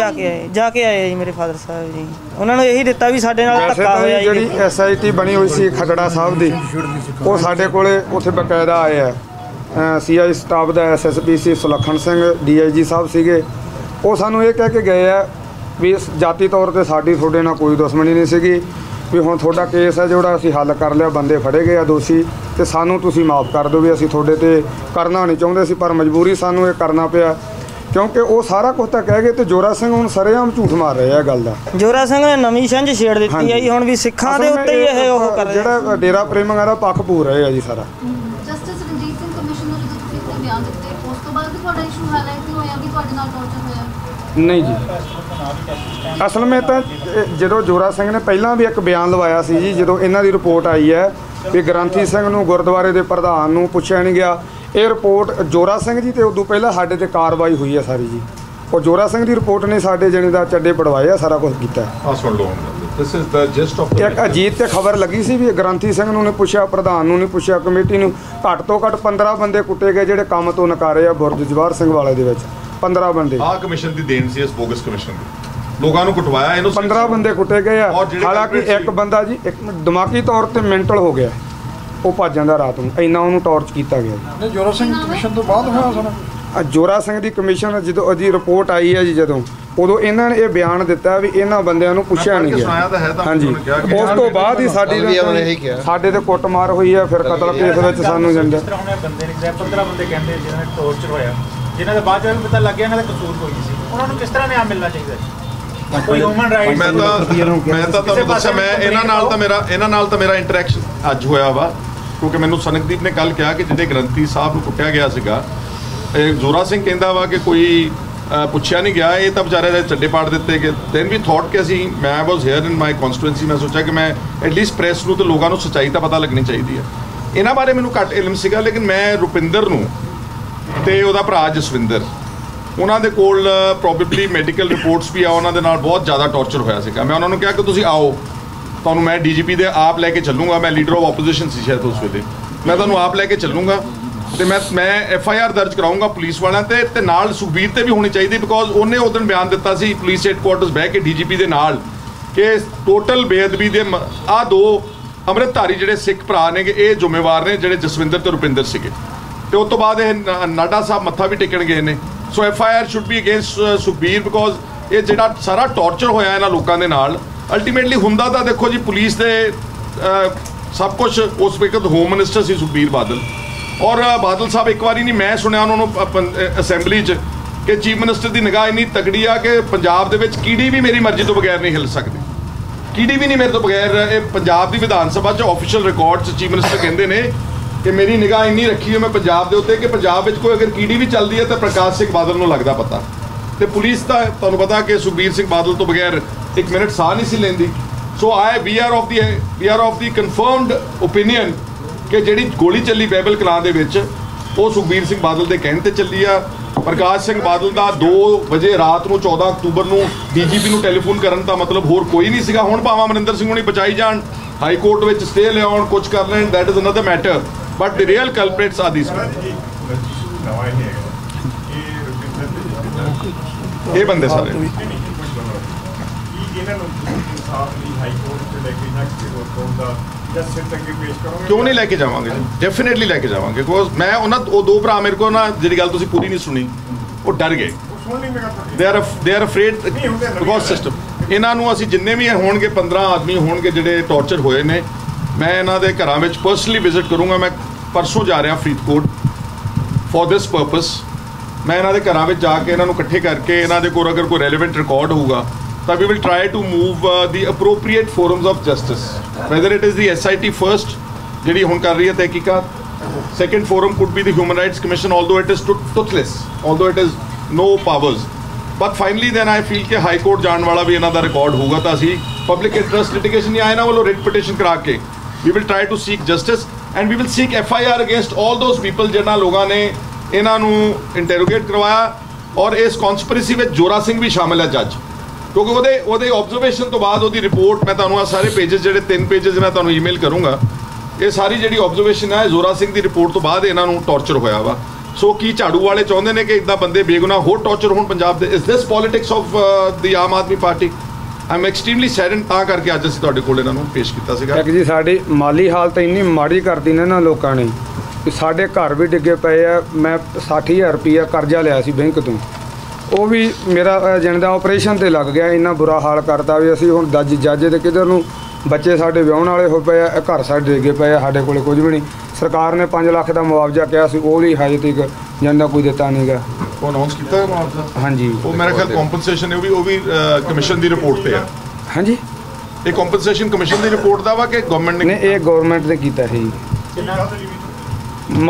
जाके आए जी मेरे फादर साहब जी। उन्होंने यही दिता भी साडे नाल धक्का होया जी। जिहड़ी SIT बणी हुई सी खगड़ा साहब दी, वो साडे कोले उत्थे बकायदा आया है। CI स्टाफ का SSP से सुलखन सिंह DIG साहब से, वो सानू ये कह के गए है भी जाति तौर पर साड़ी थोड़े ना कोई दुश्मनी नहीं सी, भी हुण थोड़ा केस है जोड़ा असी हल कर लिया, बंदे फड़े गए दोषी, तो सानू तुसी माफ़ कर दो भी असी थोड़े ते करना नहीं चाहुंदे सी, पर मजबूरी सानू ये करना पिया क्योंकि वो सारा कुछ तो कह गए। तो जोरा सिंह हुण सरेआम झूठ मार रहे है गल दा। जोरा सिंह ने नवीं छंझ छेड़ दित्ती है जी। हुण भी सिखां दे उत्ते ही इह ओह कर रहे जिहड़ा डेरा प्रेमियां दा पक्ख पूर रहे है जी सारा। जस्टिस रणजीत सिंह कमिशन ने जो तुसीं बयान दित्ते उस तो बाद भी तुहाडा इशू हालांकि होया कि तुहाडे नाल टॉर्चर होया? नहीं जी, असल में तो जो जोरा सिंह ने पहला भी एक बयान लवाया सी जी, जो इन्हां दी रिपोर्ट आई है कि ग्रंथी सिंह नूं गुरद्वारे दे प्रधान नूं पुछिया नहीं गया। ये रिपोर्ट जोरा सिंह जी तो उदों पहला साडे ते कार्रवाई हुई है सारी जी, और जोरा सिंह दी रिपोर्ट ने साडे जणे दा चड्डे पड़वाए आ, सारा कुछ कीता है। सुन लो this is the gist of एक अजीत ते खबर लगी सी भी ग्रंथी सिंह नूं नहीं पुछिया, प्रधान नूं नहीं पुछिया, कमेटी नूं। घट तो घट 15 बंदे कुट्टे गए जिहड़े काम तो नकारे आ बुर्ज जवाहर सिंह वाले दे विच। 15 बंदे आ कमीशन दी देन सी, इस बोगस कमीशन दी लोकां नूं कुटवाया, इन्हों 15 बंदे कुट्टे गए। हालांकि एक बंदा जी एक दिमागी तौर ते मेंटल हो गया, वो भज जांदा रात नूं, इन्ना उहनूं टॉर्च कीता गया। नहीं जोरा सिंह कमीशन तो बाद होया सारा। जोरा सिंह दी कमीशन जदों अजी रिपोर्ट आई है जी, जदों उदों इन्हां ने ये बयान दिता भी इन्हां बंदियां नूं पुछिया नहीं गया। हाँ जी, उस तो बाद ही साडे ते कुटमार हुई है, फिर कतल केस विच सानूं जंदा। 15 बंदे कहंदे जिन्हां ने टॉर्चर होया, जिन्हां दा बाद पता लग गया इन्हां दा कसूर कोई नहीं सी, उन्हां नूं किस तरह न्याय मिलना चाहिए? ਕੋਈ ਹਿਊਮਨ ਰਾਈਟਸ। ਮੈਂ ਤਾਂ ਤੁਹਾਨੂੰ ਦੱਸਿਆ, ਮੈਂ ਇਹਨਾਂ ਨਾਲ ਤਾਂ ਮੇਰਾ ਇੰਟਰੈਕਸ਼ਨ ਅੱਜ ਹੋਇਆ ਵਾ ਕਿਉਂਕਿ ਮੈਨੂੰ ਸਨਕਦੀਪ ਨੇ ਕੱਲ ਕਿਹਾ ਕਿ ਜਿਹੜੇ ਗ੍ਰੰਥੀ ਸਾਹਿਬ ਨੂੰ ਕੁੱਟਿਆ ਗਿਆ ਸੀਗਾ, ਇਹ ਜ਼ੋਰਾ ਸਿੰਘ ਕਹਿੰਦਾ ਵਾ ਕਿ ਕੋਈ ਪੁੱਛਿਆ ਨਹੀਂ ਗਿਆ, ਇਹ ਤਾਂ ਵਿਚਾਰੇ ਦੇ ਚੱਡੇ ਪਾੜ ਦਿੱਤੇ ਗਏ। ਦੈਨ ਵੀ ਥੌਟ ਕਿ ਅਸੀਂ ਮੈਂ ਵਾਸ ਹੇਅਰ ਇਨ ਮਾਈ ਕਨਸਟੀਟੂਐਂਸੀ, ਮੈਂ ਸੋਚਿਆ ਕਿ ਮੈਂ ਐਟਲੀਸਟ ਪ੍ਰੈਸ ਨੂੰ ਤੇ ਲੋਕਾਂ ਨੂੰ ਸੱਚਾਈ ਦਾ ਪਤਾ ਲੱਗਣੀ ਚਾਹੀਦੀ ਹੈ। ਇਹਨਾਂ ਬਾਰੇ ਮੈਨੂੰ ਘੱਟ ਇਲਮ ਸੀਗਾ, ਲੇਕਿਨ ਮੈਂ ਰੁਪਿੰਦਰ ਨੂੰ ਤੇ ਉਹਦਾ ਭਰਾ ਜਸਵਿੰਦਰ, ਉਹਨਾਂ ਦੇ ਕੋਲ ਪ੍ਰੋਬੇਬਲੀ ਮੈਡੀਕਲ ਰਿਪੋਰਟਸ ਵੀ ਆ, ਉਹਨਾਂ ਦੇ ਨਾਲ ਬਹੁਤ ਜ਼ਿਆਦਾ ਟੌਰਚਰ ਹੋਇਆ ਸੀਗਾ। ਮੈਂ ਉਹਨਾਂ ਨੂੰ ਕਿਹਾ ਕਿ ਤੁਸੀਂ ਆਓ, ਤੁਹਾਨੂੰ ਮੈਂ DGP ਦੇ ਆਪ ਲੈ ਕੇ ਚੱਲੂੰਗਾ, ਮੈਂ ਲੀਡਰ ਆਫ ਆਪੋਜੀਸ਼ਨ ਸੀ ਸ਼ਾਇਦ ਉਸ ਵੇਲੇ, ਮੈਂ ਤੁਹਾਨੂੰ ਆਪ ਲੈ ਕੇ ਚੱਲੂੰਗਾ ਅਤੇ ਮੈਂ FIR ਦਰਜ ਕਰਾਊਂਗਾ ਪੁਲਿਸ ਵਾਲਿਆਂ 'ਤੇ, ਅਤੇ ਨਾਲ ਸੁਖਬੀਰ 'ਤੇ ਵੀ ਹੋਣੀ ਚਾਹੀਦੀ, ਬਿਕੋਜ਼ ਉਹਨੇ ਉਸ ਦਿਨ ਬਿਆਨ ਦਿੱਤਾ ਸੀ ਪੁਲਿਸ ਹੈੱਡਕੁਆਰਟਰਸ ਬਹਿ ਕੇ DGP ਦੇ ਨਾਲ ਕਿ ਟੋਟਲ ਬੇਅਦਬੀ ਦੇ ਆਹ 2 ਅੰਮ੍ਰਿਤਧਾਰੀ ਜਿਹੜੇ ਸਿੱਖ ਭਰਾ ਨੇ ਕਿ ਇਹ ਜ਼ਿੰਮੇਵਾਰ ਨੇ, ਜਿਹੜੇ ਜਸਵਿੰਦਰ ਅਤੇ ਰੁਪਿੰਦਰ ਸੀਗੇ। ਅਤੇ ਉਸ ਤੋਂ ਬਾਅਦ ਇਹ ਨਾਡਾ ਸਾਹਿਬ ਮੱਥਾ ਵੀ ਟੇਕਣ ਗਏ ਨੇ। So FIR should be against Sukhbir, because ਇਹ ਜਿਹੜਾ ਸਾਰਾ ਟੌਰਚਰ ਹੋਇਆ ਇਹਨਾਂ ਲੋਕਾਂ ਦੇ ਨਾਲ, ਅਲਟੀਮੇਟਲੀ ਹੁੰਦਾ ਤਾਂ ਦੇਖੋ ਜੀ ਪੁਲਿਸ ਦੇ ਸਭ ਕੁਛ। ਉਸ ਵਕਤ ਹੋਮ ਮਿਨਿਸਟਰ ਸੀ ਸੁਖਬੀਰ ਬਾਦਲ, ਔਰ ਬਾਦਲ ਸਾਹਿਬ ਇੱਕ ਵਾਰੀ ਨਹੀਂ, ਮੈਂ ਸੁਣਿਆ ਉਹਨਾਂ ਨੂੰ ਅਸੈਂਬਲੀ 'ਚ ਕਿ ਚੀਫ ਮਿਨਿਸਟਰ ਦੀ ਨਿਗਾਹ ਇੰਨੀ ਤਕੜੀ ਆ ਕਿ ਪੰਜਾਬ ਦੇ ਵਿੱਚ ਕੀੜੀ ਵੀ ਮੇਰੀ ਮਰਜ਼ੀ ਤੋਂ ਬਗੈਰ ਨਹੀਂ ਹਿੱਲ ਸਕਦੀ, ਕੀੜੀ ਵੀ ਨਹੀਂ ਮੇਰੇ ਤੋਂ ਬਗੈਰ। ਇਹ ਪੰਜਾਬ ਦੀ ਵਿਧਾਨ ਸਭਾ 'ਚ ਆਫੀਸ਼ੀਅਲ ਰਿਕਾਰਡ 'ਚ ਚੀਫ ਮਿਨਿਸਟਰ ਕਹਿੰਦੇ ਨੇ कि मेरी निगाह इन्नी रखी है मैं पंजाब के उत्ते कि पंजाब में कोई अगर कीड़ी भी चलती है तो प्रकाश सिंह बादल को लगता पता। तो पुलिस का तुहानू पता कि सुखबीर सिंह बादल तो बगैर एक मिनट साह नहीं सी लैंदी। So I we are of the confirmed opinion कि जिहड़ी गोली चली बहबल कलां दे विच वो सुखबीर सिंह बादल के कहने ते चली आ। प्रकाश सिंह बादल का 2 बजे रात को 14 अक्तूबर को DGP टैलीफोन करन दा मतलब होर कोई नहीं सीगा। हुण भावें अमरिंदर सिंह हुणी बचाई जाण, हाई कोर्ट में स्टे लियाउण, कुछ कर लैण, that is another matter, but the real culprits are these ये बंदे सारे। क्यों नहीं लैके जावांगे? डेफिनेटली लैके जावांगे। मैं उन्होंने 2 भरा मेरे को ना जी गल पूरी नहीं सुनी, वो डर गए, they are afraid because system. इन्होंने असी जिन्ने भी होणगे 15 आदमी होणगे जिहड़े टॉर्चर होए ने, मैं इन्हों के घर में परसनली विजिट करूँगा। मैं परसों जा रहा फरीदकोट फॉर दिस परपस। मैं इन्हों के घर में जाके इन्हों इकट्ठे करके इन्हों को अगर कोई रेलिवेंट रिकॉर्ड होगा तो we will try to move the appropriate forums of justice, whether it is the SIT first जी हूँ कर रही है तहकीकत, Second forum could be the Human Rights Commission, although it is toothless, although it has no powers. But finally, then I feel that High Court Janwala will another record. Public interest litigation will not writ petition. We will try to seek justice and we will seek FIR against all those people who have interrogated them. And in this conspiracy, Jora Singh is also a judge. Because the observation to baad the report, I will send all the pages, 10 pages, I will email you. This observation is Zora Singh the report to baad torture hoya. So ki Chadu wale chaਹੁੰਦੇ ਨੇ ਕਿ ਇਦਾਂ ਬੰਦੇ ਬੇਗੁਨਾਹ ਹੋ ਟੌਰਚਰ ਹੋਣ ਪੰਜਾਬ ਦੇ। Is this politics of the Aam Aadmi Party? I'm extremely saddened ਤਾਂ ਕਰਕੇ ਅੱਜ ਅਸੀਂ ਤੁਹਾਡੇ ਕੋਲ ਇਹਨਾਂ ਨੂੰ ਪੇਸ਼ ਕੀਤਾ ਸੀਗਾ ਜੀ। ਸਾਡੀ ਮਾਲੀ ਹਾਲਤ ਇੰਨੀ ਮਾੜੀ ਕਰਦੀ ਨੇ ਨਾ ਲੋਕਾਂ ਨੇ ਕਿ ਸਾਡੇ ਘਰ ਵੀ ਡਿੱਗੇ ਪਏ ਆ। ਮੈਂ 60000 ਰੁਪਇਆ ਕਰਜ਼ਾ ਲਿਆ ਸੀ ਬੈਂਕ ਤੋਂ, ਉਹ ਵੀ ਮੇਰਾ ਜਿੰਦਾ ਆਪਰੇਸ਼ਨ ਤੇ ਲੱਗ ਗਿਆ। ਇੰਨਾ ਬੁਰਾ ਹਾਲ ਕਰਤਾ ਵੀ ਅਸੀਂ ਹੁਣ ਦੱਜ ਜਾਜੇ ਤੇ ਕਿਧਰ ਨੂੰ। ਬੱਚੇ ਸਾਡੇ ਵਿਆਹਣ ਵਾਲੇ ਹੋ ਪਏ ਆ, ਘਰ ਸਾਡੇ ਡਿੱਗੇ ਪਏ ਆ, ਸਾਡੇ ਕੋਲ ਕੁਝ ਵੀ ਨਹੀਂ। सरकार ने 5 लाख का मुआवजा किया, वो भी हजे तक जाना कोई दिता नहीं गा। अनाउंस किया मुआवजा? हाँ जी, वो मेरा ख्याल कंपनसेशन है, वो भी कमीशन की रिपोर्ट पे है। हाँ जी, ये कंपनसेशन कमीशन की रिपोर्ट दा वा कि गवर्नमेंट ने? ये गवर्नमेंट ने किया है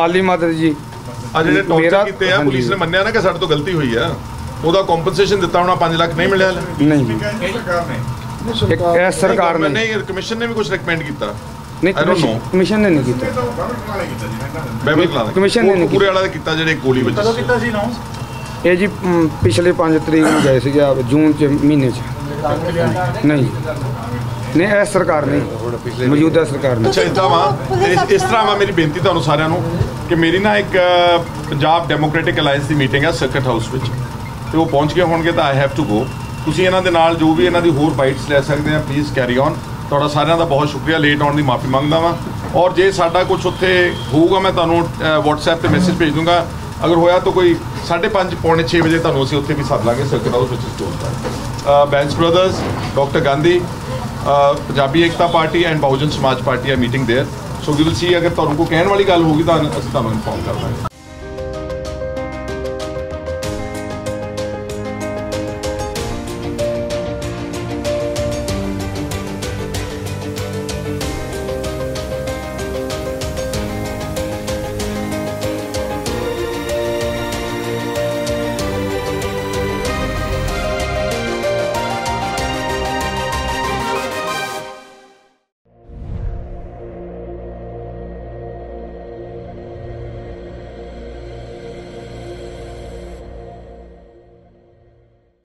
माली मदद जी। आज जे टॉर्चर कीते आ पुलिस ने मन्निया ना कि साडे तो गलती हुई है, ओदा कंपनसेशन दिता होना 5 लाख नहीं मिलया? नहीं, सरकार ने कमीशन ने भी कुछ रिकमेंड किया? ਕਮਿਸ਼ਨ ਨੇ ਨਹੀਂ ਕੀਤਾ, ਕਮਿਸ਼ਨ ਨੇ ਨਹੀਂ ਪੂਰੇ ਵਾਲਾ ਕੀਤਾ ਜਿਹੜੇ ਗੋਲੀ ਵਿੱਚ ਕੀਤਾ ਸੀ ਅਨਾਉਂਸ। ਇਹ ਜੀ ਪਿਛਲੇ 5 ਤਰੀਕ ਨੂੰ ਗਏ ਸੀਗੇ ਜੂਨ ਚ ਮਹੀਨੇ ਚ। ਨਹੀਂ ਨਹੀਂ, ਇਹ ਸਰਕਾਰ ਨਹੀਂ, ਮੌਜੂਦਾ ਸਰਕਾਰ ਨਹੀਂ। ਅੱਛਾ ਇਦਾਂ ਵਾ, ਇਸ ਤਰ੍ਹਾਂ ਵਾ। ਮੇਰੀ ਬੇਨਤੀ ਤੁਹਾਨੂੰ ਸਾਰਿਆਂ ਨੂੰ ਕਿ ਮੇਰੀ ਨਾ ਇੱਕ ਪੰਜਾਬ ਡੈਮੋਕ੍ਰੈਟਿਕ ਅਲਾਈਅੰਸ ਦੀ ਮੀਟਿੰਗ ਆ ਸਰਕਟ ਹਾਊਸ ਵਿੱਚ, ਤੇ ਉਹ ਪਹੁੰਚ ਗਏ ਹੋਣਗੇ ਤਾਂ ਆਈ ਹੈਵ ਟੂ ਗੋ। ਤੁਸੀਂ ਇਹਨਾਂ ਦੇ ਨਾਲ ਜੋ ਵੀ ਇਹਨਾਂ ਦੀ ਹੋਰ ਬਾਈਟਸ ਲੈ ਸਕਦੇ ਆ, ਪਲੀਜ਼ ਕੈਰੀ ਔਨ। ਤੁਹਾਡਾ ਸਾਰਿਆਂ ਦਾ ਬਹੁਤ ਸ਼ੁਕਰੀਆ, ਲੇਟ ਆਉਣ ਦੀ ਮਾਫੀ ਮੰਗਦਾ ਵਾਂ। ਔਰ ਜੇ ਸਾਡਾ ਕੁਝ ਉੱਥੇ ਹੋਊਗਾ ਮੈਂ ਤੁਹਾਨੂੰ WhatsApp ਤੇ ਮੈਸੇਜ ਭੇਜ ਦੂੰਗਾ। ਅਗਰ ਹੋਇਆ ਤਾਂ ਕੋਈ 5:30 ਪੌਣੇ 6 ਵਜੇ ਤੁਹਾਨੂੰ ਅਸੀਂ ਉੱਥੇ ਵੀ ਸੱਦ ਲਾਂਗੇ ਸਰਕਟ ਹਾਊਸ ਵਿੱਚ। Store Bains brothers, doctor Gandhi, Punjabi Ekta party and Bahujan Samaj party ਆ meeting there. So we will see. ਅਗਰ ਤੁਹਾਨੂੰ ਕੋਈ ਕਹਿਣ ਵਾਲੀ ਗੱਲ ਹੋਊਗੀ ਤਾਂ ਅਸੀਂ ਤੁਹਾਨੂੰ ਇਨਫੋਰਮ ਕਰ ਦਾਂਗੇ।